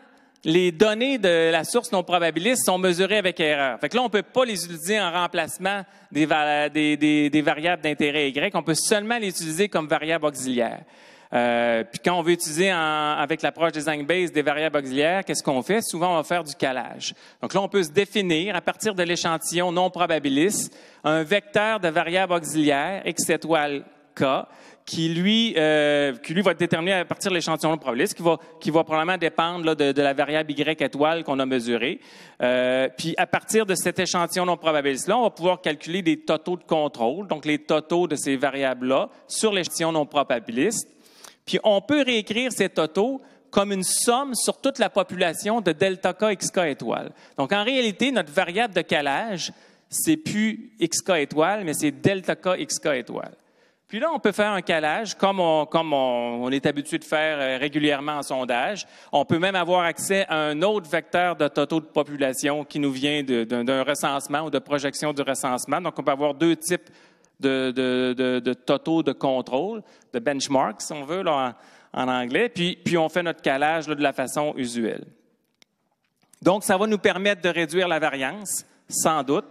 les données de la source non probabiliste sont mesurées avec erreur. Fait que là, on ne peut pas les utiliser en remplacement des variables d'intérêt Y, on peut seulement les utiliser comme variables auxiliaires. Puis quand on veut utiliser avec l'approche design-based des variables auxiliaires, qu'est-ce qu'on fait? Souvent, on va faire du calage. Donc là, on peut se définir, à partir de l'échantillon non probabiliste, un vecteur de variables auxiliaires, X étoile K, qui lui va être déterminé à partir de l'échantillon non probabiliste, qui va probablement dépendre là, de la variable Y étoile qu'on a mesurée. Puis à partir de cet échantillon non probabiliste-là, on va pouvoir calculer des totaux de contrôle, donc les totaux de ces variables-là, sur l'échantillon non probabiliste. Puis on peut réécrire ces totaux comme une somme sur toute la population de delta K XK étoile. Donc en réalité, notre variable de calage, c'est plus XK étoile, mais c'est delta K XK étoile. Puis là, on peut faire un calage comme on est habitué de faire régulièrement en sondage. On peut même avoir accès à un autre vecteur de totaux de population qui nous vient d'un recensement ou de projection du recensement. Donc on peut avoir deux types de totaux de contrôle, de benchmark, si on veut, là, en anglais, puis on fait notre calage là, de la façon usuelle. Donc, ça va nous permettre de réduire la variance, sans doute,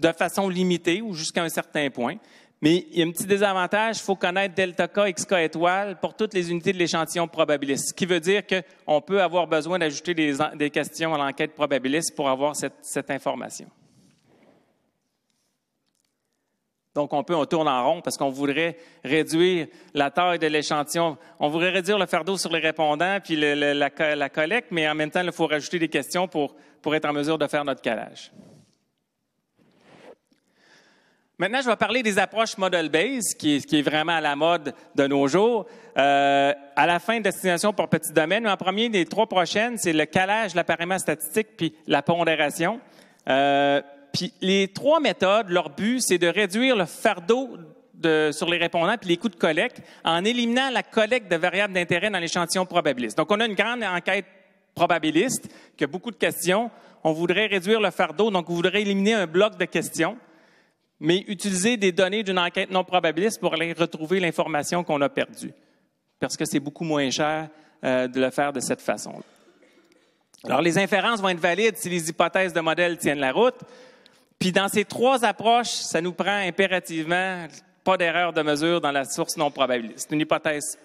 de façon limitée ou jusqu'à un certain point. Mais il y a un petit désavantage, il faut connaître delta K, XK étoile pour toutes les unités de l'échantillon probabiliste, ce qui veut dire qu'on peut avoir besoin d'ajouter des questions à l'enquête probabiliste pour avoir cette information. Donc, on tourne en rond parce qu'on voudrait réduire la taille de l'échantillon. On voudrait réduire le fardeau sur les répondants puis la collecte, mais en même temps, il faut rajouter des questions pour être en mesure de faire notre calage. Maintenant, je vais parler des approches model-based, qui est vraiment à la mode de nos jours. À la fin, destination pour petits domaines. Mais en premier, les trois prochaines, c'est le calage, l'appareillement statistique puis la pondération. Puis les trois méthodes, leur but, c'est de réduire le fardeau sur les répondants puis les coûts de collecte en éliminant la collecte de variables d'intérêt dans l'échantillon probabiliste. Donc, on a une grande enquête probabiliste qui a beaucoup de questions. On voudrait réduire le fardeau, donc on voudrait éliminer un bloc de questions, mais utiliser des données d'une enquête non probabiliste pour aller retrouver l'information qu'on a perdue, parce que c'est beaucoup moins cher de le faire de cette façon-là. Alors, les inférences vont être valides si les hypothèses de modèle tiennent la route. Puis, dans ces trois approches, ça nous prend impérativement pas d'erreur de mesure dans la source non probabiliste. C'est une hypothèse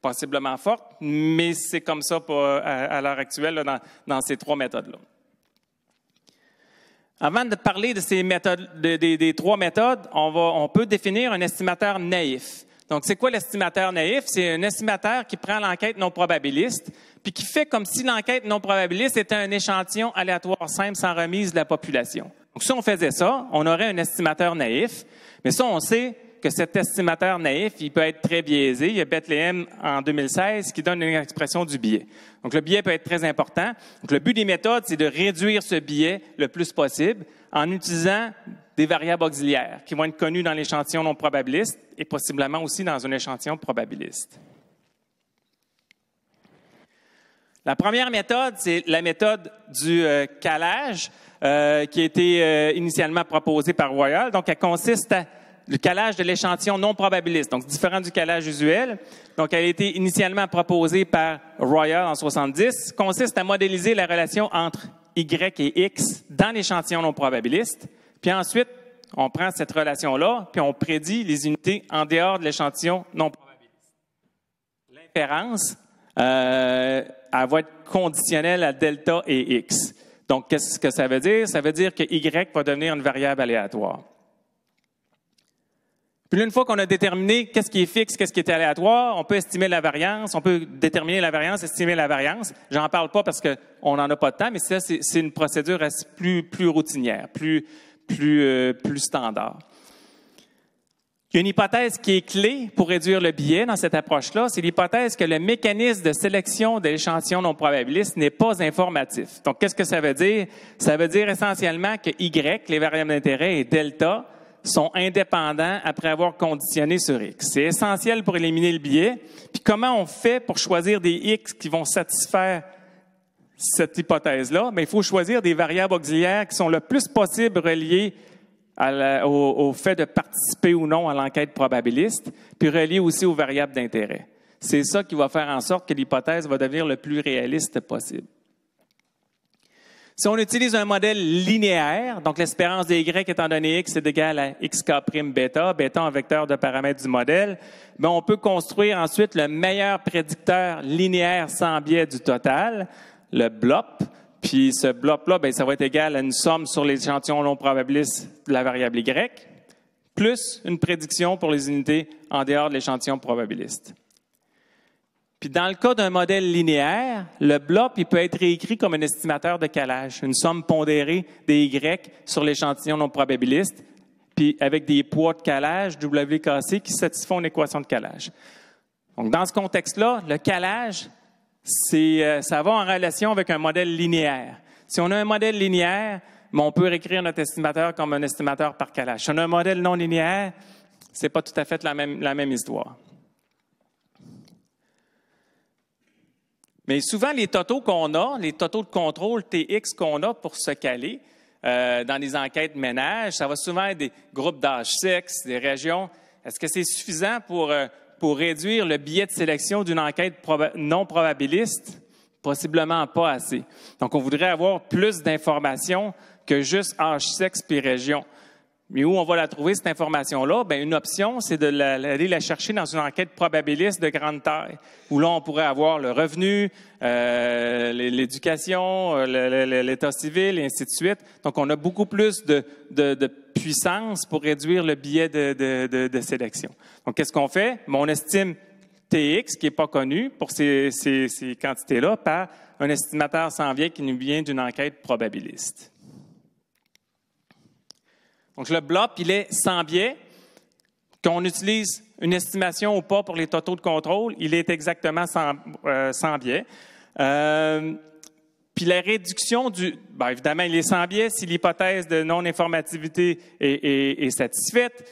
possiblement forte, mais c'est comme ça à l'heure actuelle là, dans ces trois méthodes-là. Avant de parler de ces méthodes, des trois méthodes, on peut définir un estimateur naïf. Donc, c'est quoi l'estimateur naïf? C'est un estimateur qui prend l'enquête non probabiliste puis qui fait comme si l'enquête non probabiliste était un échantillon aléatoire simple sans remise de la population. Donc, si on faisait ça, on aurait un estimateur naïf. Mais ça, on sait que cet estimateur naïf, il peut être très biaisé. Il y a Bethléem en 2016 qui donne une expression du biais. Donc, le biais peut être très important. Donc, le but des méthodes, c'est de réduire ce biais le plus possible en utilisant des variables auxiliaires qui vont être connues dans l'échantillon non probabiliste et possiblement aussi dans un échantillon probabiliste. La première méthode, c'est la méthode du calage qui a été initialement proposée par Royall. Donc, elle consiste à le calage de l'échantillon non probabiliste, donc différent du calage usuel. Donc, elle a été initialement proposée par Royall en 70, consiste à modéliser la relation entre Y et X dans l'échantillon non probabiliste. Puis ensuite, on prend cette relation-là, puis on prédit les unités en dehors de l'échantillon non probabiliste. L'inférence, elle va être conditionnelle à delta et X. Donc, qu'est-ce que ça veut dire? Ça veut dire que Y va devenir une variable aléatoire. Puis, une fois qu'on a déterminé qu'est-ce qui est fixe, qu'est-ce qui est aléatoire, on peut estimer la variance, on peut déterminer la variance, estimer la variance. J'en parle pas parce qu'on n'en a pas de temps, mais ça, c'est une procédure plus routinière, plus standard. Il y a une hypothèse qui est clé pour réduire le biais dans cette approche-là, c'est l'hypothèse que le mécanisme de sélection de l'échantillon non probabiliste n'est pas informatif. Donc, qu'est-ce que ça veut dire? Ça veut dire essentiellement que Y, les variables d'intérêt, et delta sont indépendants après avoir conditionné sur X. C'est essentiel pour éliminer le biais. Puis comment on fait pour choisir des X qui vont satisfaire cette hypothèse-là? Mais il faut choisir des variables auxiliaires qui sont le plus possible reliées au fait de participer ou non à l'enquête probabiliste, puis reliées aussi aux variables d'intérêt. C'est ça qui va faire en sorte que l'hypothèse va devenir le plus réaliste possible. Si on utilise un modèle linéaire, donc l'espérance de Y étant donné X est égale à XK' bêta, bêta en vecteur de paramètres du modèle, bien, on peut construire ensuite le meilleur prédicteur linéaire sans biais du total, le BLOP. Puis ce BLOP-là, bien, ça va être égal à une somme sur l'échantillon non probabiliste de la variable Y, plus une prédiction pour les unités en dehors de l'échantillon probabiliste. Puis dans le cas d'un modèle linéaire, le BLOP il peut être réécrit comme un estimateur de calage, une somme pondérée des Y sur l'échantillon non probabiliste, puis avec des poids de calage, WKC, qui satisfont une équation de calage. Donc dans ce contexte-là, le calage, ça va en relation avec un modèle linéaire. Si on a un modèle linéaire, on peut réécrire notre estimateur comme un estimateur par calage. Si on a un modèle non linéaire, ce n'est pas tout à fait la même histoire. Mais souvent, les totaux qu'on a, les totaux de contrôle TX qu'on a pour se caler dans les enquêtes ménages, ça va souvent être des groupes d'âge, sexe, des régions. Est-ce que c'est suffisant pour pour réduire le biais de sélection d'une enquête non probabiliste? Possiblement pas assez. Donc, on voudrait avoir plus d'informations que juste âge, sexe puis région. Mais où on va la trouver, cette information-là? Bien, une option, c'est d'aller la chercher dans une enquête probabiliste de grande taille, où là, on pourrait avoir le revenu, l'éducation, l'état civil, et ainsi de suite. Donc, on a beaucoup plus de puissance pour réduire le biais de sélection. Donc, qu'est-ce qu'on fait? Bien, on estime TX, qui n'est pas connu pour ces quantités-là, par un estimateur sans biais qui nous vient d'une enquête probabiliste. Donc, le BLOP, il est sans biais. Qu'on utilise une estimation ou pas pour les totaux de contrôle, il est exactement sans biais. Puis la réduction du... Bien, évidemment, il est sans biais si l'hypothèse de non-informativité est satisfaite.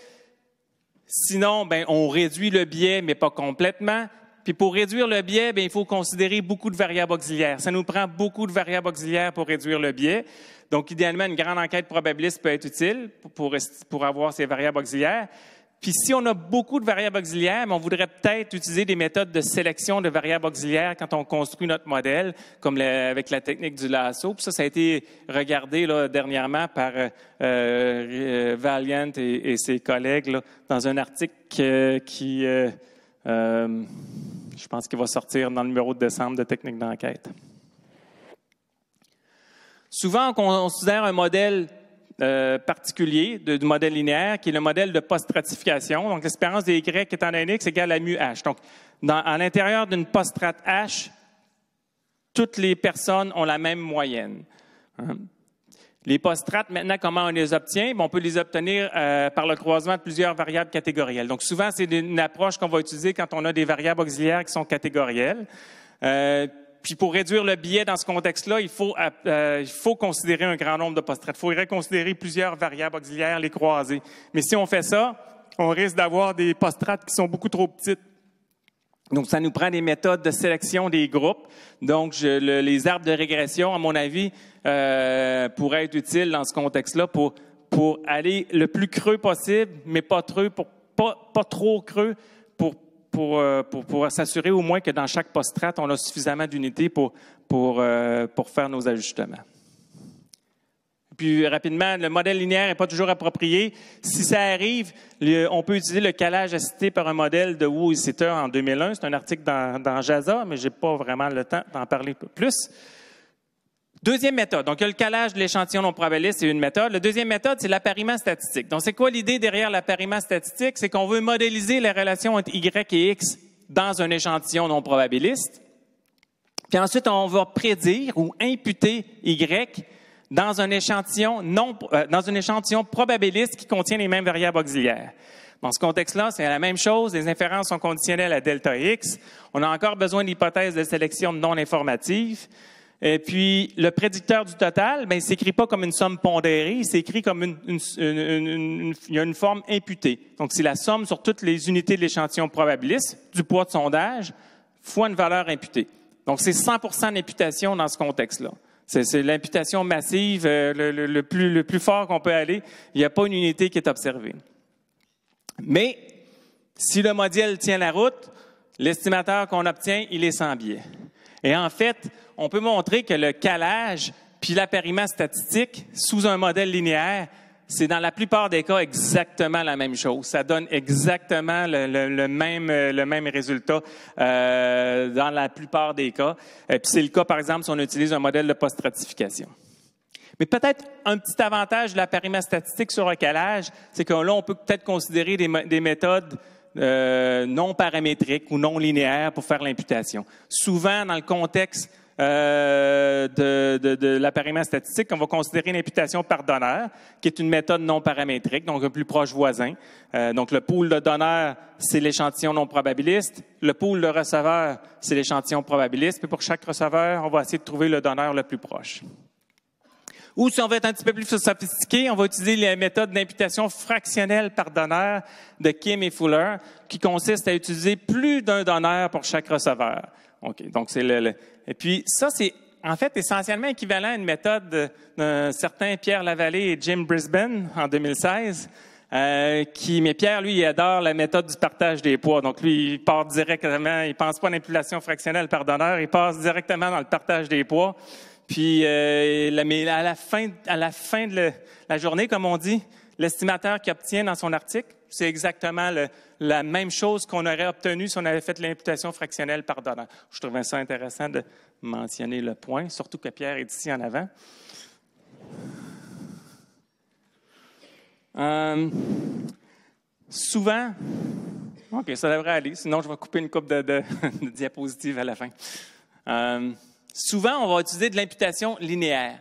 Sinon, bien, on réduit le biais, mais pas complètement. Puis pour réduire le biais, bien, il faut considérer beaucoup de variables auxiliaires. Ça nous prend beaucoup de variables auxiliaires pour réduire le biais. Donc, idéalement, une grande enquête probabiliste peut être utile pour avoir ces variables auxiliaires. Puis si on a beaucoup de variables auxiliaires, mais on voudrait peut-être utiliser des méthodes de sélection de variables auxiliaires quand on construit notre modèle, comme avec la technique du lasso. Puis ça a été regardé là, dernièrement par Valiant et ses collègues là, dans un article qui je pense qu'il va sortir dans le numéro de décembre de Techniques d'enquête. Souvent, on considère un modèle particulier du modèle linéaire, qui est le modèle de post-stratification. Donc, l'espérance des Y étant donné X égale à mu H. Donc, à l'intérieur d'une post-strate H, toutes les personnes ont la même moyenne. Hein? Les post-strates, maintenant, comment on les obtient? Bien, on peut les obtenir par le croisement de plusieurs variables catégorielles. Donc, souvent, c'est une approche qu'on va utiliser quand on a des variables auxiliaires qui sont catégorielles. Puis pour réduire le biais dans ce contexte-là, il faut considérer un grand nombre de post-strates. Il faudrait considérer plusieurs variables auxiliaires, les croiser. Mais si on fait ça, on risque d'avoir des post-strates qui sont beaucoup trop petites. Donc, ça nous prend des méthodes de sélection des groupes. Donc, les arbres de régression, à mon avis, pourraient être utiles dans ce contexte-là pour aller le plus creux possible, mais pas trop, pas trop creux pour s'assurer au moins que dans chaque post-strate, on a suffisamment d'unités pour faire nos ajustements. Puis, rapidement, le modèle linéaire n'est pas toujours approprié. Si ça arrive, on peut utiliser le calage assisté par un modèle de Wu et Sitter en 2001. C'est un article dans JASA, mais je n'ai pas vraiment le temps d'en parler plus. Deuxième méthode. Donc, il y a le calage de l'échantillon non probabiliste, c'est une méthode. La deuxième méthode, c'est l'appariement statistique. Donc, c'est quoi l'idée derrière l'appariement statistique? C'est qu'on veut modéliser la relation entre Y et X dans un échantillon non probabiliste. Puis ensuite, on va prédire ou imputer Y dans un échantillon probabiliste qui contient les mêmes variables auxiliaires. Dans ce contexte-là, c'est la même chose. Les inférences sont conditionnelles à delta X. On a encore besoin d'hypothèses de sélection non informative. Et puis, le prédicteur du total, bien, il ne s'écrit pas comme une somme pondérée, il s'écrit comme il y a une forme imputée. Donc, c'est la somme sur toutes les unités de l'échantillon probabiliste du poids de sondage fois une valeur imputée. Donc, c'est 100% d'imputation dans ce contexte-là. C'est l'imputation massive, le plus fort qu'on peut aller. Il n'y a pas une unité qui est observée. Mais, si le modèle tient la route, l'estimateur qu'on obtient, il est sans biais. Et en fait, on peut montrer que le calage puis l'appariement statistique sous un modèle linéaire, c'est dans la plupart des cas exactement la même chose. Ça donne exactement le même résultat dans la plupart des cas. Et puis c'est le cas, par exemple, si on utilise un modèle de post-stratification. Mais peut-être un petit avantage de l'appariement statistique sur le calage, c'est que là, on peut peut-être considérer des méthodes non paramétrique ou non linéaire pour faire l'imputation. Souvent, dans le contexte de l'appariement statistique, on va considérer l'imputation par donneur, qui est une méthode non paramétrique, donc un plus proche voisin. Donc, le pool de donneur, c'est l'échantillon non probabiliste. Le pool de receveur, c'est l'échantillon probabiliste. Puis pour chaque receveur, on va essayer de trouver le donneur le plus proche. Ou si on veut être un petit peu plus sophistiqué, on va utiliser les méthodes d'imputation fractionnelle par donneur de Kim et Fuller, qui consiste à utiliser plus d'un donneur pour chaque receveur. OK, donc c'est Et puis ça, c'est en fait essentiellement équivalent à une méthode d'un certain Pierre Lavallée et Jim Brisbane en 2016, Mais Pierre, lui, il adore la méthode du partage des poids. Donc, lui, il part directement, il pense pas à l'impulation fractionnelle par donneur, il passe directement dans le partage des poids. Puis, mais à la fin de la journée, comme on dit, l'estimateur qui obtient dans son article, c'est exactement la même chose qu'on aurait obtenue si on avait fait l'imputation fractionnelle par donneur. Je trouvais ça intéressant de mentionner le point, surtout que Pierre est ici en avant. Souvent, OK, ça devrait aller, sinon je vais couper une coupe de diapositives à la fin. Souvent, on va utiliser de l'imputation linéaire.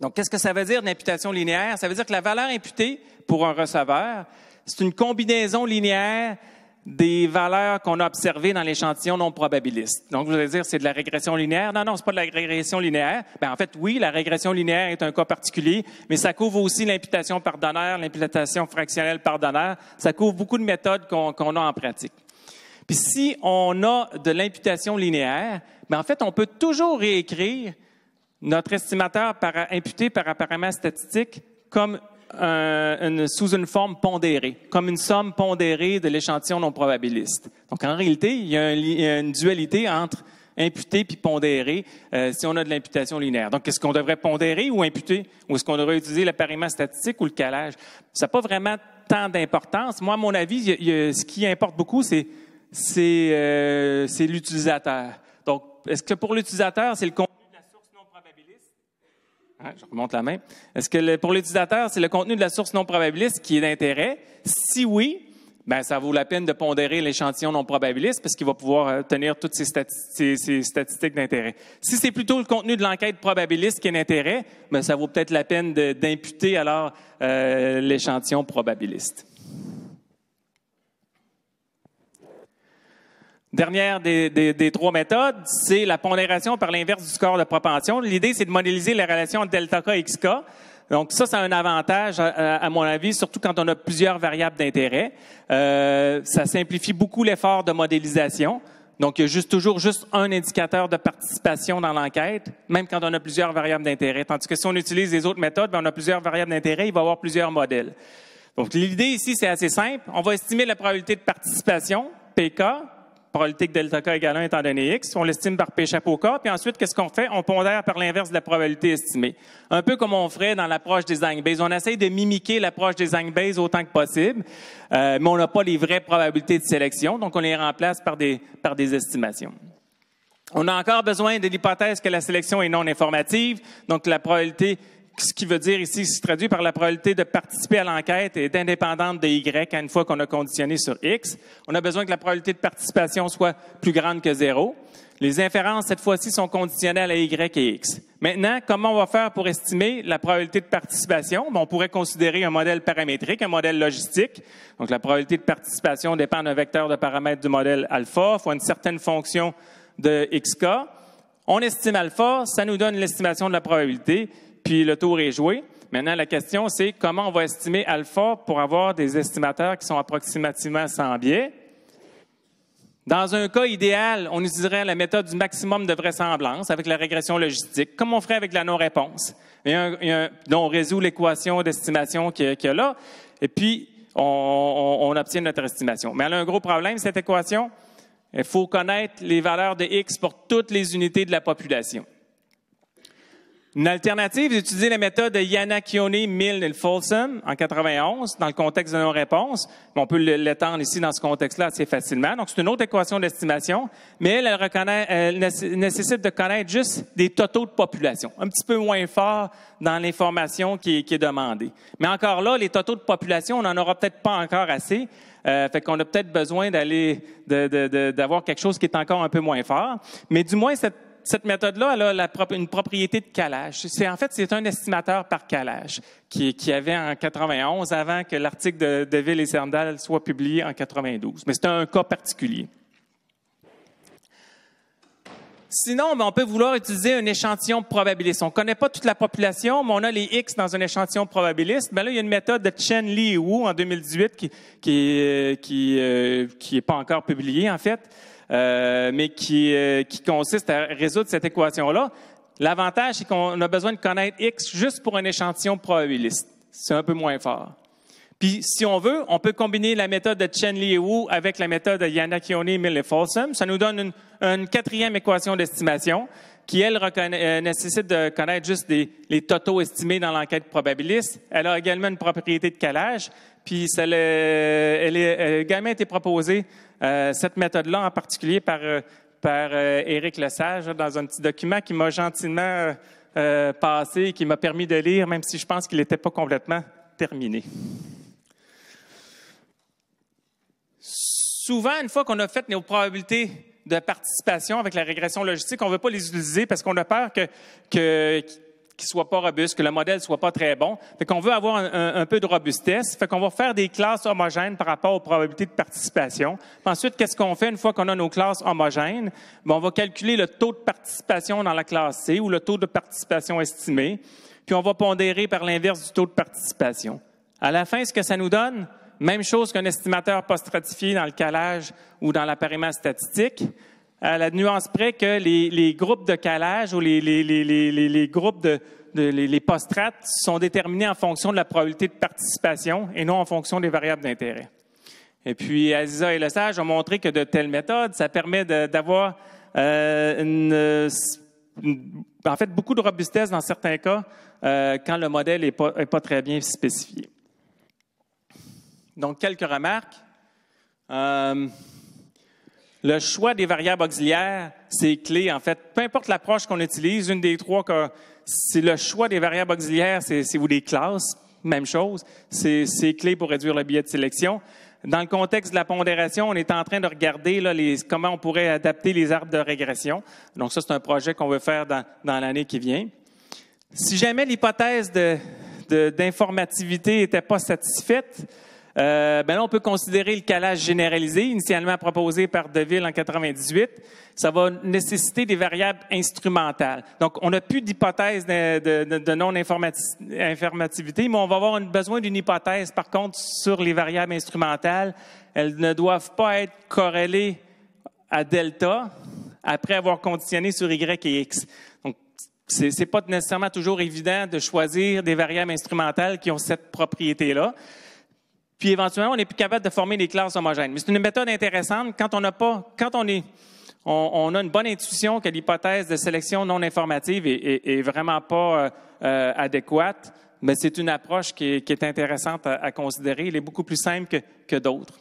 Donc, qu'est-ce que ça veut dire, l'imputation linéaire? Ça veut dire que la valeur imputée pour un receveur, c'est une combinaison linéaire des valeurs qu'on a observées dans l'échantillon non probabiliste. Donc, vous allez dire, c'est de la régression linéaire. Non, c'est pas de la régression linéaire. Bien, en fait, oui, la régression linéaire est un cas particulier, mais ça couvre aussi l'imputation par donneur, l'imputation fractionnelle par donneur. Ça couvre beaucoup de méthodes qu'on a en pratique. Puis, si on a de l'imputation linéaire, bien, en fait, on peut toujours réécrire notre estimateur imputé par un paramètre statistique comme sous une forme pondérée, comme une somme pondérée de l'échantillon non probabiliste. Donc, en réalité, il y a une dualité entre imputé puis pondéré si on a de l'imputation linéaire. Donc, est-ce qu'on devrait pondérer ou imputer? Ou est-ce qu'on devrait utiliser le paramètre statistique ou le calage? Ça n'a pas vraiment tant d'importance. Moi, à mon avis, ce qui importe beaucoup, c'est l'utilisateur. Donc, est-ce que pour l'utilisateur, c'est le contenu de la source non probabiliste? Hein, je remonte la main. Est-ce que pour l'utilisateur, c'est le contenu de la source non probabiliste qui est d'intérêt? Si oui, ben ça vaut la peine de pondérer l'échantillon non probabiliste parce qu'il va pouvoir obtenir toutes ces statistiques d'intérêt. Si c'est plutôt le contenu de l'enquête probabiliste qui est d'intérêt, ben ça vaut peut-être la peine d'imputer alors l'échantillon probabiliste. Dernière des trois méthodes, c'est la pondération par l'inverse du score de propension. L'idée, c'est de modéliser la relation delta K et XK. Donc ça a un avantage, à mon avis, surtout quand on a plusieurs variables d'intérêt. Ça simplifie beaucoup l'effort de modélisation. Donc, il y a toujours un indicateur de participation dans l'enquête, même quand on a plusieurs variables d'intérêt. Tandis que si on utilise les autres méthodes, bien, on a plusieurs variables d'intérêt, il va y avoir plusieurs modèles. Donc, l'idée ici, c'est assez simple. On va estimer la probabilité de participation, PK, probabilité que delta K égale 1 étant donné X, on l'estime par P chapeau K, puis ensuite, qu'est-ce qu'on fait? On pondère par l'inverse de la probabilité estimée. Un peu comme on ferait dans l'approche design base. On essaye de mimiquer l'approche design base autant que possible, mais on n'a pas les vraies probabilités de sélection, donc on les remplace par des estimations. On a encore besoin de l'hypothèse que la sélection est non informative, donc la probabilité, ce qui veut dire ici, se traduit par la probabilité de participer à l'enquête est indépendante de Y une fois qu'on a conditionné sur X. On a besoin que la probabilité de participation soit plus grande que 0. Les inférences, cette fois-ci, sont conditionnelles à Y et X. Maintenant, comment on va faire pour estimer la probabilité de participation? Bon, on pourrait considérer un modèle paramétrique, un modèle logistique. Donc, la probabilité de participation dépend d'un vecteur de paramètres du modèle alpha fois une certaine fonction de XK. On estime alpha, ça nous donne l'estimation de la probabilité. Puis le tour est joué. Maintenant, la question, c'est comment on va estimer alpha pour avoir des estimateurs qui sont approximativement sans biais. Dans un cas idéal, on utiliserait la méthode du maximum de vraisemblance avec la régression logistique, comme on ferait avec la non-réponse. On résout l'équation d'estimation qu'il y a là, et puis on obtient notre estimation. Mais elle a un gros problème, cette équation. Il faut connaître les valeurs de X pour toutes les unités de la population. Une alternative, c'est d'utiliser la méthode de Yannakione, Milk et Folsom en 91 dans le contexte de non-réponse. On peut l'étendre ici dans ce contexte-là assez facilement. Donc, c'est une autre équation d'estimation, mais elle nécessite de connaître juste des totaux de population, un petit peu moins fort dans l'information qui est demandée. Mais encore là, les totaux de population, on n'en aura peut-être pas encore assez. Fait qu'on a peut-être besoin d'avoir quelque chose qui est encore un peu moins fort. Mais du moins, cette méthode-là, elle a une propriété de calage. En fait, c'est un estimateur par calage qui avait en 91 avant que l'article de Deville et Serndal soit publié en 92. Mais c'est un cas particulier. Sinon, on peut vouloir utiliser un échantillon probabiliste. On ne connaît pas toute la population, mais on a les X dans un échantillon probabiliste. Bien là, il y a une méthode de Chen, Li et Wu en 2018 qui n'est pas encore publiée, en fait. Mais qui consiste à résoudre cette équation-là. L'avantage, c'est qu'on a besoin de connaître X juste pour un échantillon probabiliste. C'est un peu moins fort. Puis, si on veut, on peut combiner la méthode de Chen Li et Wu avec la méthode de Yannakione, Mill et Folsom. Ça nous donne une quatrième équation d'estimation qui, elle, nécessite de connaître juste les totaux estimés dans l'enquête probabiliste. Elle a également une propriété de calage. Puis, elle a également été proposée, cette méthode-là en particulier, par Éric Lesage dans un petit document qui m'a gentiment passé et qui m'a permis de lire, même si je pense qu'il n'était pas complètement terminé. Souvent, une fois qu'on a fait nos probabilités de participation avec la régression logistique, on ne veut pas les utiliser parce qu'on a peur qu'ils ne soient pas robustes, que le modèle ne soit pas très bon. Fait qu'on veut avoir un peu de robustesse. Fait qu'on va faire des classes homogènes par rapport aux probabilités de participation. Puis ensuite, qu'est-ce qu'on fait une fois qu'on a nos classes homogènes? Bien, on va calculer le taux de participation dans la classe C ou le taux de participation estimé. Puis on va pondérer par l'inverse du taux de participation. À la fin, ce que ça nous donne, même chose qu'un estimateur pas stratifié dans le calage ou dans l'appariement statistique, à la nuance près que les groupes de calage ou les groupes de pas strates sont déterminés en fonction de la probabilité de participation et non en fonction des variables d'intérêt. Et puis, Aziza et Lesage ont montré que de telles méthodes, ça permet d'avoir en fait, beaucoup de robustesse dans certains cas quand le modèle n'est pas très bien spécifié. Donc, quelques remarques. Le choix des variables auxiliaires, c'est clé, en fait. Peu importe l'approche qu'on utilise, une des trois, c'est le choix des variables auxiliaires, ou des classes, même chose. C'est clé pour réduire le biais de sélection. Dans le contexte de la pondération, on est en train de regarder là, comment on pourrait adapter les arbres de régression. Donc, ça, c'est un projet qu'on veut faire dans l'année qui vient. Si jamais l'hypothèse d'informativité n'était pas satisfaite, là, on peut considérer le calage généralisé, initialement proposé par Deville en 1998. Ça va nécessiter des variables instrumentales. Donc, on n'a plus d'hypothèse de non-informativité, mais on va avoir besoin d'une hypothèse, par contre, sur les variables instrumentales. Elles ne doivent pas être corrélées à delta après avoir conditionné sur Y et X. Donc, c'est pas nécessairement toujours évident de choisir des variables instrumentales qui ont cette propriété-là. Puis éventuellement, on n'est plus capable de former des classes homogènes. Mais c'est une méthode intéressante quand on n'a pas, on a une bonne intuition que l'hypothèse de sélection non informative est vraiment pas adéquate. Mais c'est une approche qui est intéressante à considérer. Elle est beaucoup plus simple que d'autres.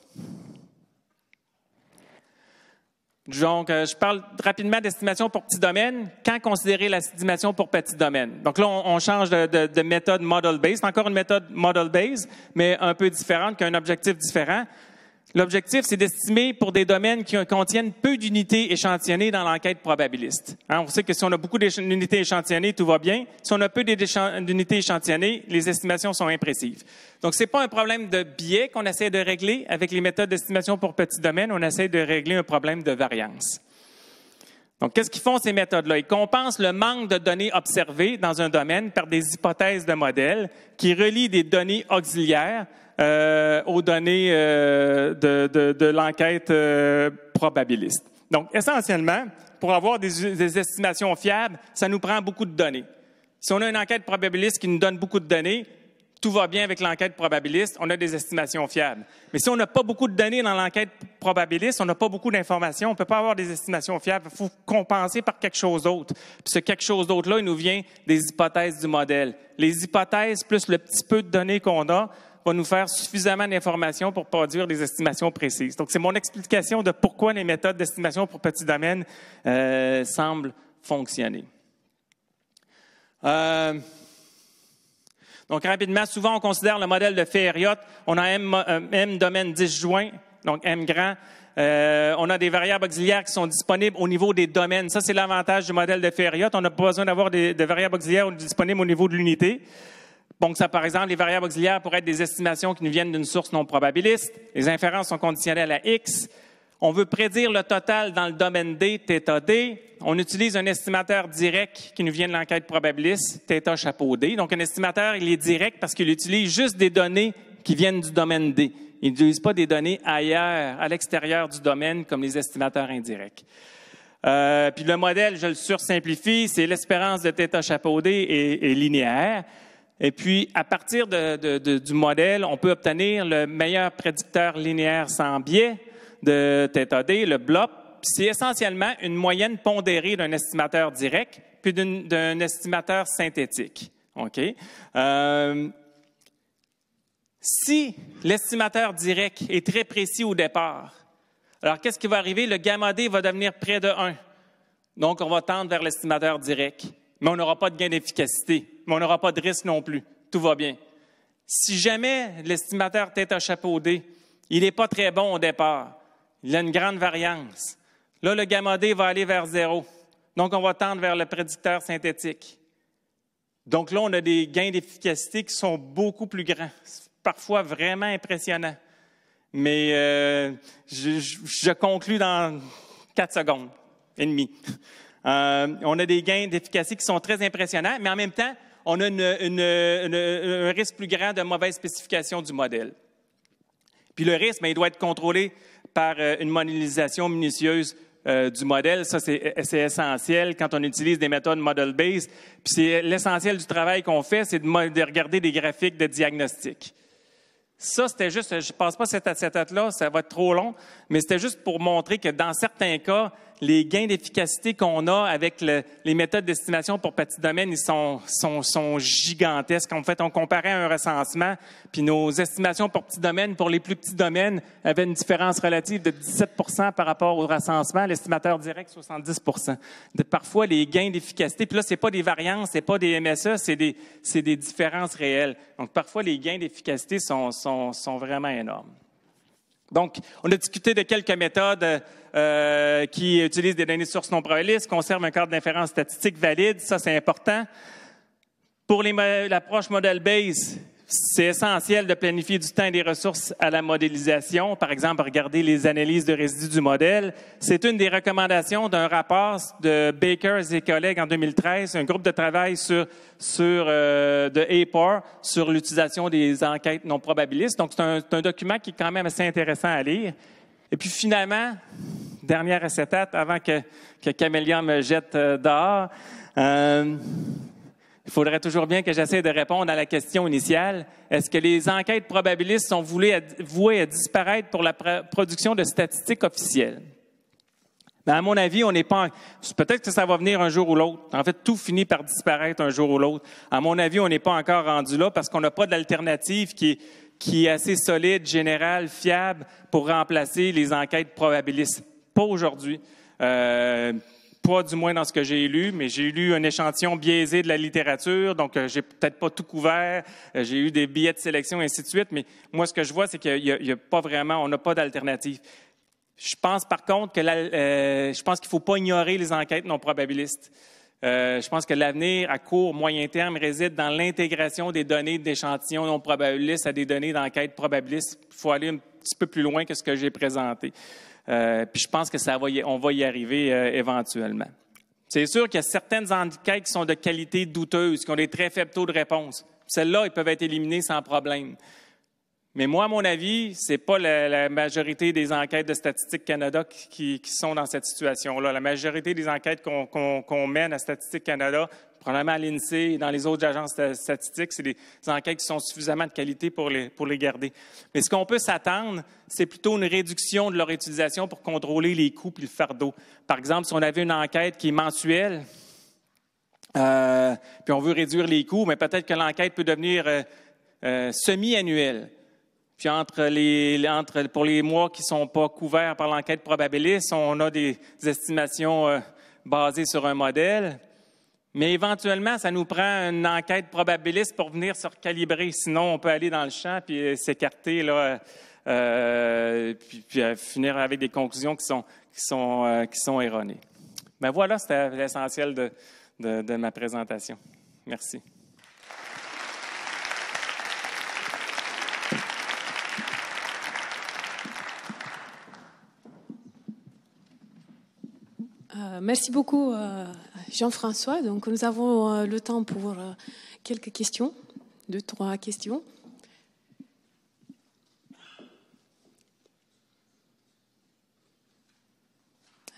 Donc, je parle rapidement d'estimation pour petit domaine. Quand considérer l'estimation pour petit domaine? Donc là, on change de méthode model-based. C'est encore une méthode model-based, mais un peu différente, qui a un objectif différent. L'objectif, c'est d'estimer pour des domaines qui contiennent peu d'unités échantillonnées dans l'enquête probabiliste. Hein, on sait que si on a beaucoup d'unités échantillonnées, tout va bien. Si on a peu d'unités échantillonnées, les estimations sont imprécises. Donc, ce n'est pas un problème de biais qu'on essaie de régler avec les méthodes d'estimation pour petits domaines. On essaie de régler un problème de variance. Donc, qu'est-ce qu'ils font ces méthodes-là? Ils compensent le manque de données observées dans un domaine par des hypothèses de modèle qui relient des données auxiliaires aux données de l'enquête probabiliste. Donc, essentiellement, pour avoir des estimations fiables, ça nous prend beaucoup de données. Si on a une enquête probabiliste qui nous donne beaucoup de données, tout va bien avec l'enquête probabiliste, on a des estimations fiables. Mais si on n'a pas beaucoup de données dans l'enquête probabiliste, on n'a pas beaucoup d'informations, on ne peut pas avoir des estimations fiables. Il faut compenser par quelque chose d'autre. Puis ce quelque chose d'autre-là, il nous vient des hypothèses du modèle. Les hypothèses plus le petit peu de données qu'on a va nous faire suffisamment d'informations pour produire des estimations précises. Donc, c'est mon explication de pourquoi les méthodes d'estimation pour petits domaines semblent fonctionner. Donc, rapidement, souvent, on considère le modèle de Ferriot. On a M domaine disjoint, donc M grand. On a des variables auxiliaires qui sont disponibles au niveau des domaines. Ça, c'est l'avantage du modèle de Ferriot. On n'a pas besoin d'avoir des variables auxiliaires disponibles au niveau de l'unité. Donc, ça, par exemple, les variables auxiliaires pourraient être des estimations qui nous viennent d'une source non probabiliste. Les inférences sont conditionnelles à X. On veut prédire le total dans le domaine D, θ D. On utilise un estimateur direct qui nous vient de l'enquête probabiliste, θ chapeau D. Donc, un estimateur, il est direct parce qu'il utilise juste des données qui viennent du domaine D. Il n'utilise pas des données ailleurs, à l'extérieur du domaine, comme les estimateurs indirects. Puis le modèle, je le sursimplifie, c'est l'espérance de θ chapeau D est linéaire. Et puis, à partir du modèle, on peut obtenir le meilleur prédicteur linéaire sans biais de θ d, le BLOP. C'est essentiellement une moyenne pondérée d'un estimateur direct puis d'un estimateur synthétique. OK? Si l'estimateur direct est très précis au départ, alors qu'est-ce qui va arriver? Le gamma D va devenir près de 1. Donc, on va tendre vers l'estimateur direct. Mais on n'aura pas de gain d'efficacité, mais on n'aura pas de risque non plus. Tout va bien. Si jamais l'estimateur θ chapeau D, il n'est pas très bon au départ, il a une grande variance, là, le gamma D va aller vers 0. Donc, on va tendre vers le prédicteur synthétique. Donc là, on a des gains d'efficacité qui sont beaucoup plus grands, parfois vraiment impressionnants. Mais je conclus dans 4 secondes et demie. On a des gains d'efficacité qui sont très impressionnants, mais en même temps, on a un risque plus grand de mauvaise spécification du modèle. Puis le risque, bien, il doit être contrôlé par une modélisation minutieuse du modèle. Ça, c'est essentiel quand on utilise des méthodes model-based. Puis c'est l'essentiel du travail qu'on fait, c'est de regarder des graphiques de diagnostic. Ça, c'était juste, je ne passe pas cette étape-là, ça va être trop long, mais c'était juste pour montrer que dans certains cas, les gains d'efficacité qu'on a avec les méthodes d'estimation pour petits domaines, ils sont gigantesques. En fait, on comparait un recensement, puis nos estimations pour petits domaines, pour les plus petits domaines, avaient une différence relative de 17 % par rapport au recensement, l'estimateur direct 70 %. Parfois, les gains d'efficacité, puis là, ce n'est pas des variances, ce n'est pas des MSE, c'est des différences réelles. Donc, parfois, les gains d'efficacité sont vraiment énormes. Donc, on a discuté de quelques méthodes qui utilisent des données de sources non probabilistes, conservent un cadre d'inférence statistique valide, ça c'est important. Pour l'approche model-based, c'est essentiel de planifier du temps et des ressources à la modélisation. Par exemple, regarder les analyses de résidus du modèle. C'est une des recommandations d'un rapport de Bakers et collègues en 2013, un groupe de travail de APOR sur l'utilisation des enquêtes non probabilistes. Donc, c'est un document qui est quand même assez intéressant à lire. Et puis, finalement, dernière acétate, avant que Camélia me jette dehors... il faudrait toujours bien que j'essaie de répondre à la question initiale. Est-ce que les enquêtes probabilistes sont vouées à disparaître pour la production de statistiques officielles? Mais à mon avis, on n'est pas... Peut-être que ça va venir un jour ou l'autre. En fait, tout finit par disparaître un jour ou l'autre. À mon avis, on n'est pas encore rendu là parce qu'on n'a pas d'alternative qui est assez solide, générale, fiable pour remplacer les enquêtes probabilistes. Pas aujourd'hui. Pas du moins dans ce que j'ai lu, mais j'ai lu un échantillon biaisé de la littérature, donc j'ai peut-être pas tout couvert, j'ai eu des billets de sélection, et ainsi de suite, mais moi, ce que je vois, c'est qu'il n'y a pas vraiment, on n'a pas d'alternative. Je pense, par contre, je pense qu'il ne faut pas ignorer les enquêtes non probabilistes. Je pense que l'avenir à court, moyen terme réside dans l'intégration des données d'échantillons non probabilistes à des données d'enquête probabilistes. Il faut aller un petit peu plus loin que ce que j'ai présenté. Puis je pense que on va y arriver éventuellement. C'est sûr qu'il y a certaines enquêtes qui sont de qualité douteuse, qui ont des très faibles taux de réponse. Celles-là, ils peuvent être éliminés sans problème. Mais moi, à mon avis, ce n'est pas la majorité des enquêtes de Statistique Canada qui sont dans cette situation-là. La majorité des enquêtes qu'on mène à Statistique Canada, probablement à l'INSEE et dans les autres agences statistiques, c'est des enquêtes qui sont suffisamment de qualité pour les garder. Mais ce qu'on peut s'attendre, c'est plutôt une réduction de leur utilisation pour contrôler les coûts et le fardeau. Par exemple, si on avait une enquête qui est mensuelle, puis on veut réduire les coûts, mais peut-être que l'enquête peut devenir semi-annuelle. Puis pour les mois qui ne sont pas couverts par l'enquête probabiliste, on a des estimations basées sur un modèle. Mais éventuellement, ça nous prend une enquête probabiliste pour venir se recalibrer. Sinon, on peut aller dans le champ puis s'écarter, puis finir avec des conclusions qui sont erronées. Ben voilà, c'était l'essentiel de ma présentation. Merci. Merci beaucoup, Jean-François. Donc, nous avons le temps pour quelques questions, 2, 3 questions.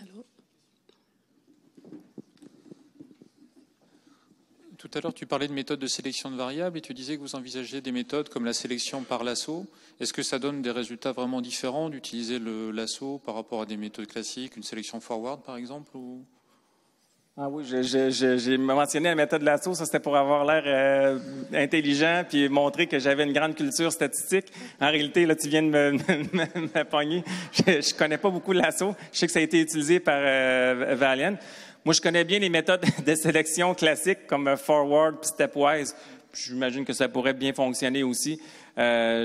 Allô? Tout Tout à l'heure, tu parlais de méthodes de sélection de variables et tu disais que vous envisagez des méthodes comme la sélection par lasso. Est-ce que ça donne des résultats vraiment différents d'utiliser le lasso par rapport à des méthodes classiques, une sélection forward par exemple ou... Ah oui, j'ai mentionné la méthode lasso, ça c'était pour avoir l'air intelligent puis montrer que j'avais une grande culture statistique. En réalité, là, tu viens de me pogner. Je connais pas beaucoup lasso. Je sais que ça a été utilisé par Valiant. Moi, je connais bien les méthodes de sélection classiques comme forward puis stepwise. J'imagine que ça pourrait bien fonctionner aussi. Mais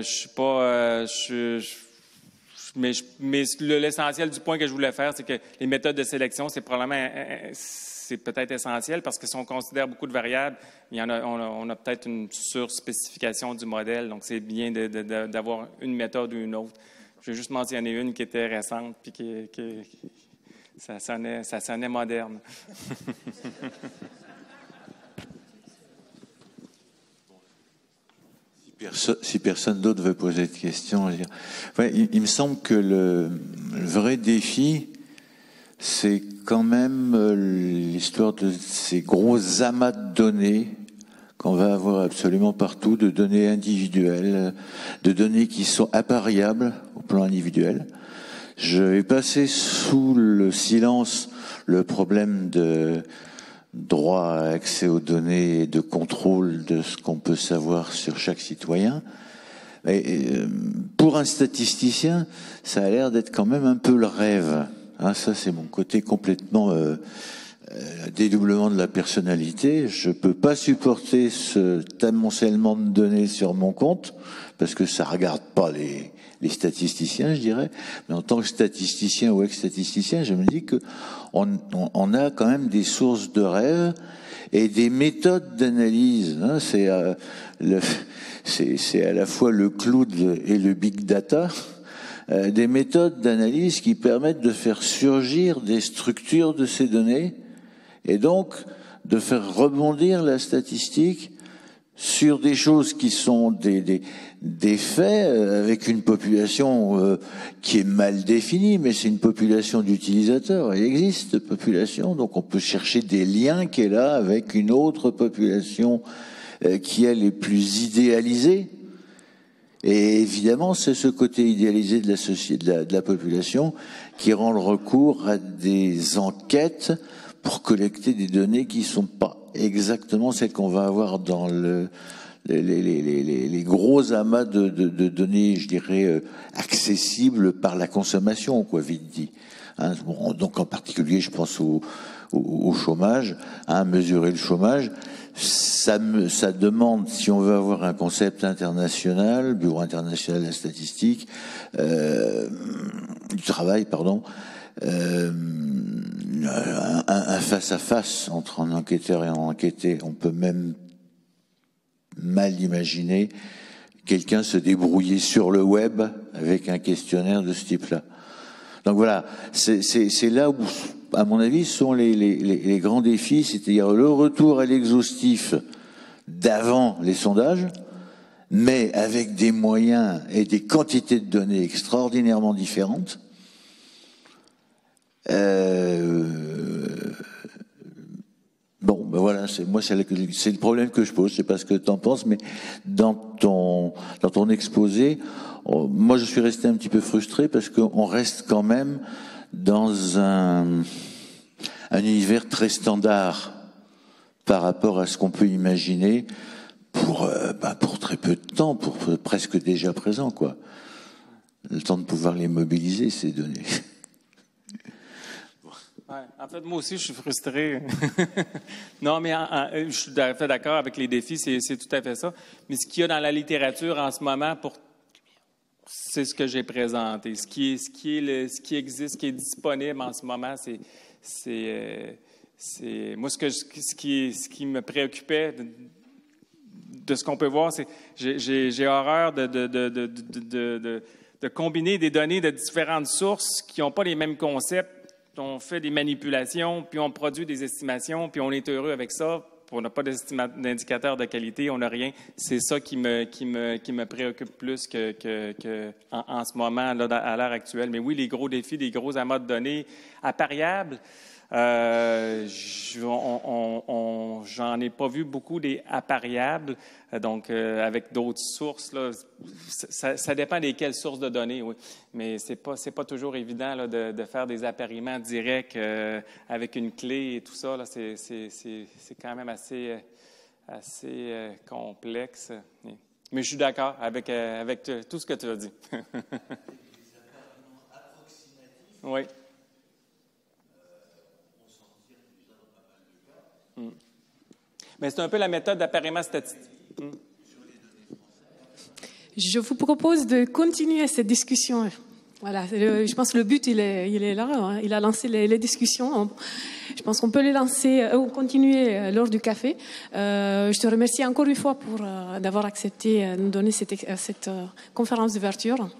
l'essentiel du point que je voulais faire, c'est que les méthodes de sélection, c'est probablement, c'est peut-être essentiel parce que si on considère beaucoup de variables, il y en a, on a peut-être une surspécification du modèle. Donc, c'est bien d'avoir une méthode ou une autre. Je vais juste mentionner une qui était récente puis qui ça sonnait moderne. Si personne d'autre veut poser de questions, ouais, il me semble que le vrai défi, c'est quand même l'histoire de ces gros amas de données qu'on va avoir absolument partout, de données individuelles, de données qui sont appariables au plan individuel. Je vais passer sous le silence le problème de droit à accès aux données et de contrôle de ce qu'on peut savoir sur chaque citoyen. Mais pour un statisticien, ça a l'air d'être quand même un peu le rêve. Hein, ça, c'est mon côté complètement dédoublement de la personnalité. Je peux pas supporter ce amoncellement de données sur mon compte parce que ça regarde pas les statisticiens, je dirais. Mais en tant que statisticien ou ex-statisticien, je me dis que on a quand même des sources de rêve et des méthodes d'analyse. Hein, c'est à la fois le cloud et le big data. Des méthodes d'analyse qui permettent de faire surgir des structures de ces données et donc de faire rebondir la statistique sur des choses qui sont des faits avec une population qui est mal définie, mais c'est une population d'utilisateurs. Il existe cette population, donc on peut chercher des liens qui est là avec une autre population qui elle est plus idéalisée. Et évidemment, c'est ce côté idéalisé de la société, de la population qui rend le recours à des enquêtes pour collecter des données qui ne sont pas exactement celles qu'on va avoir dans les gros amas de données, je dirais, accessibles par la consommation, quoi, vite dit. Hein, bon, donc en particulier, je pense au chômage, hein, mesurer le chômage. Ça demande, si on veut avoir un concept international, Bureau international de la statistique, du travail, pardon, un face-à-face entre un enquêteur et un enquêté. On peut même mal imaginer quelqu'un se débrouiller sur le web avec un questionnaire de ce type-là. Donc voilà, c'est là où, à mon avis, sont les grands défis, c'est-à-dire le retour à l'exhaustif d'avant les sondages, mais avec des moyens et des quantités de données extraordinairement différentes. Bon, ben voilà, moi c'est le problème que je pose, je sais pas ce que tu en penses, mais dans ton exposé, moi je suis resté un petit peu frustré parce qu'on reste quand même dans un univers très standard par rapport à ce qu'on peut imaginer pour très peu de temps, pour presque déjà présent, quoi. Le temps de pouvoir les mobiliser, ces données. Ouais, en fait, moi aussi, je suis frustré. Non, mais je suis tout à fait d'accord avec les défis, c'est tout à fait ça. Mais ce qu'il y a dans la littérature en ce moment, c'est ce que j'ai présenté. Ce qui existe, ce qui est disponible en ce moment, moi, ce qui me préoccupait de ce qu'on peut voir, c'est j'ai horreur de combiner des données de différentes sources qui n'ont pas les mêmes concepts. On fait des manipulations, puis on produit des estimations, puis on est heureux avec ça. On n'a pas d'indicateur de qualité, on n'a rien. C'est ça qui me préoccupe plus qu'en ce moment, là, à l'heure actuelle. Mais oui, les gros défis, les gros amas de données appariables. J'en ai pas vu beaucoup des appariables, donc avec d'autres sources, là, ça dépend desquelles sources de données, oui. Mais c'est pas toujours évident là, de faire des appariements directs avec une clé et tout ça. C'est quand même assez complexe. Mais je suis d'accord avec tout ce que tu as dit. Oui. Mais c'est un peu la méthode d'appareillement statistique. Je vous propose de continuer cette discussion. Voilà, je pense que le but, il est là. Hein. Il a lancé les discussions. Je pense qu'on peut les lancer ou continuer lors du café. Je te remercie encore une fois d'avoir accepté de nous donner cette conférence d'ouverture.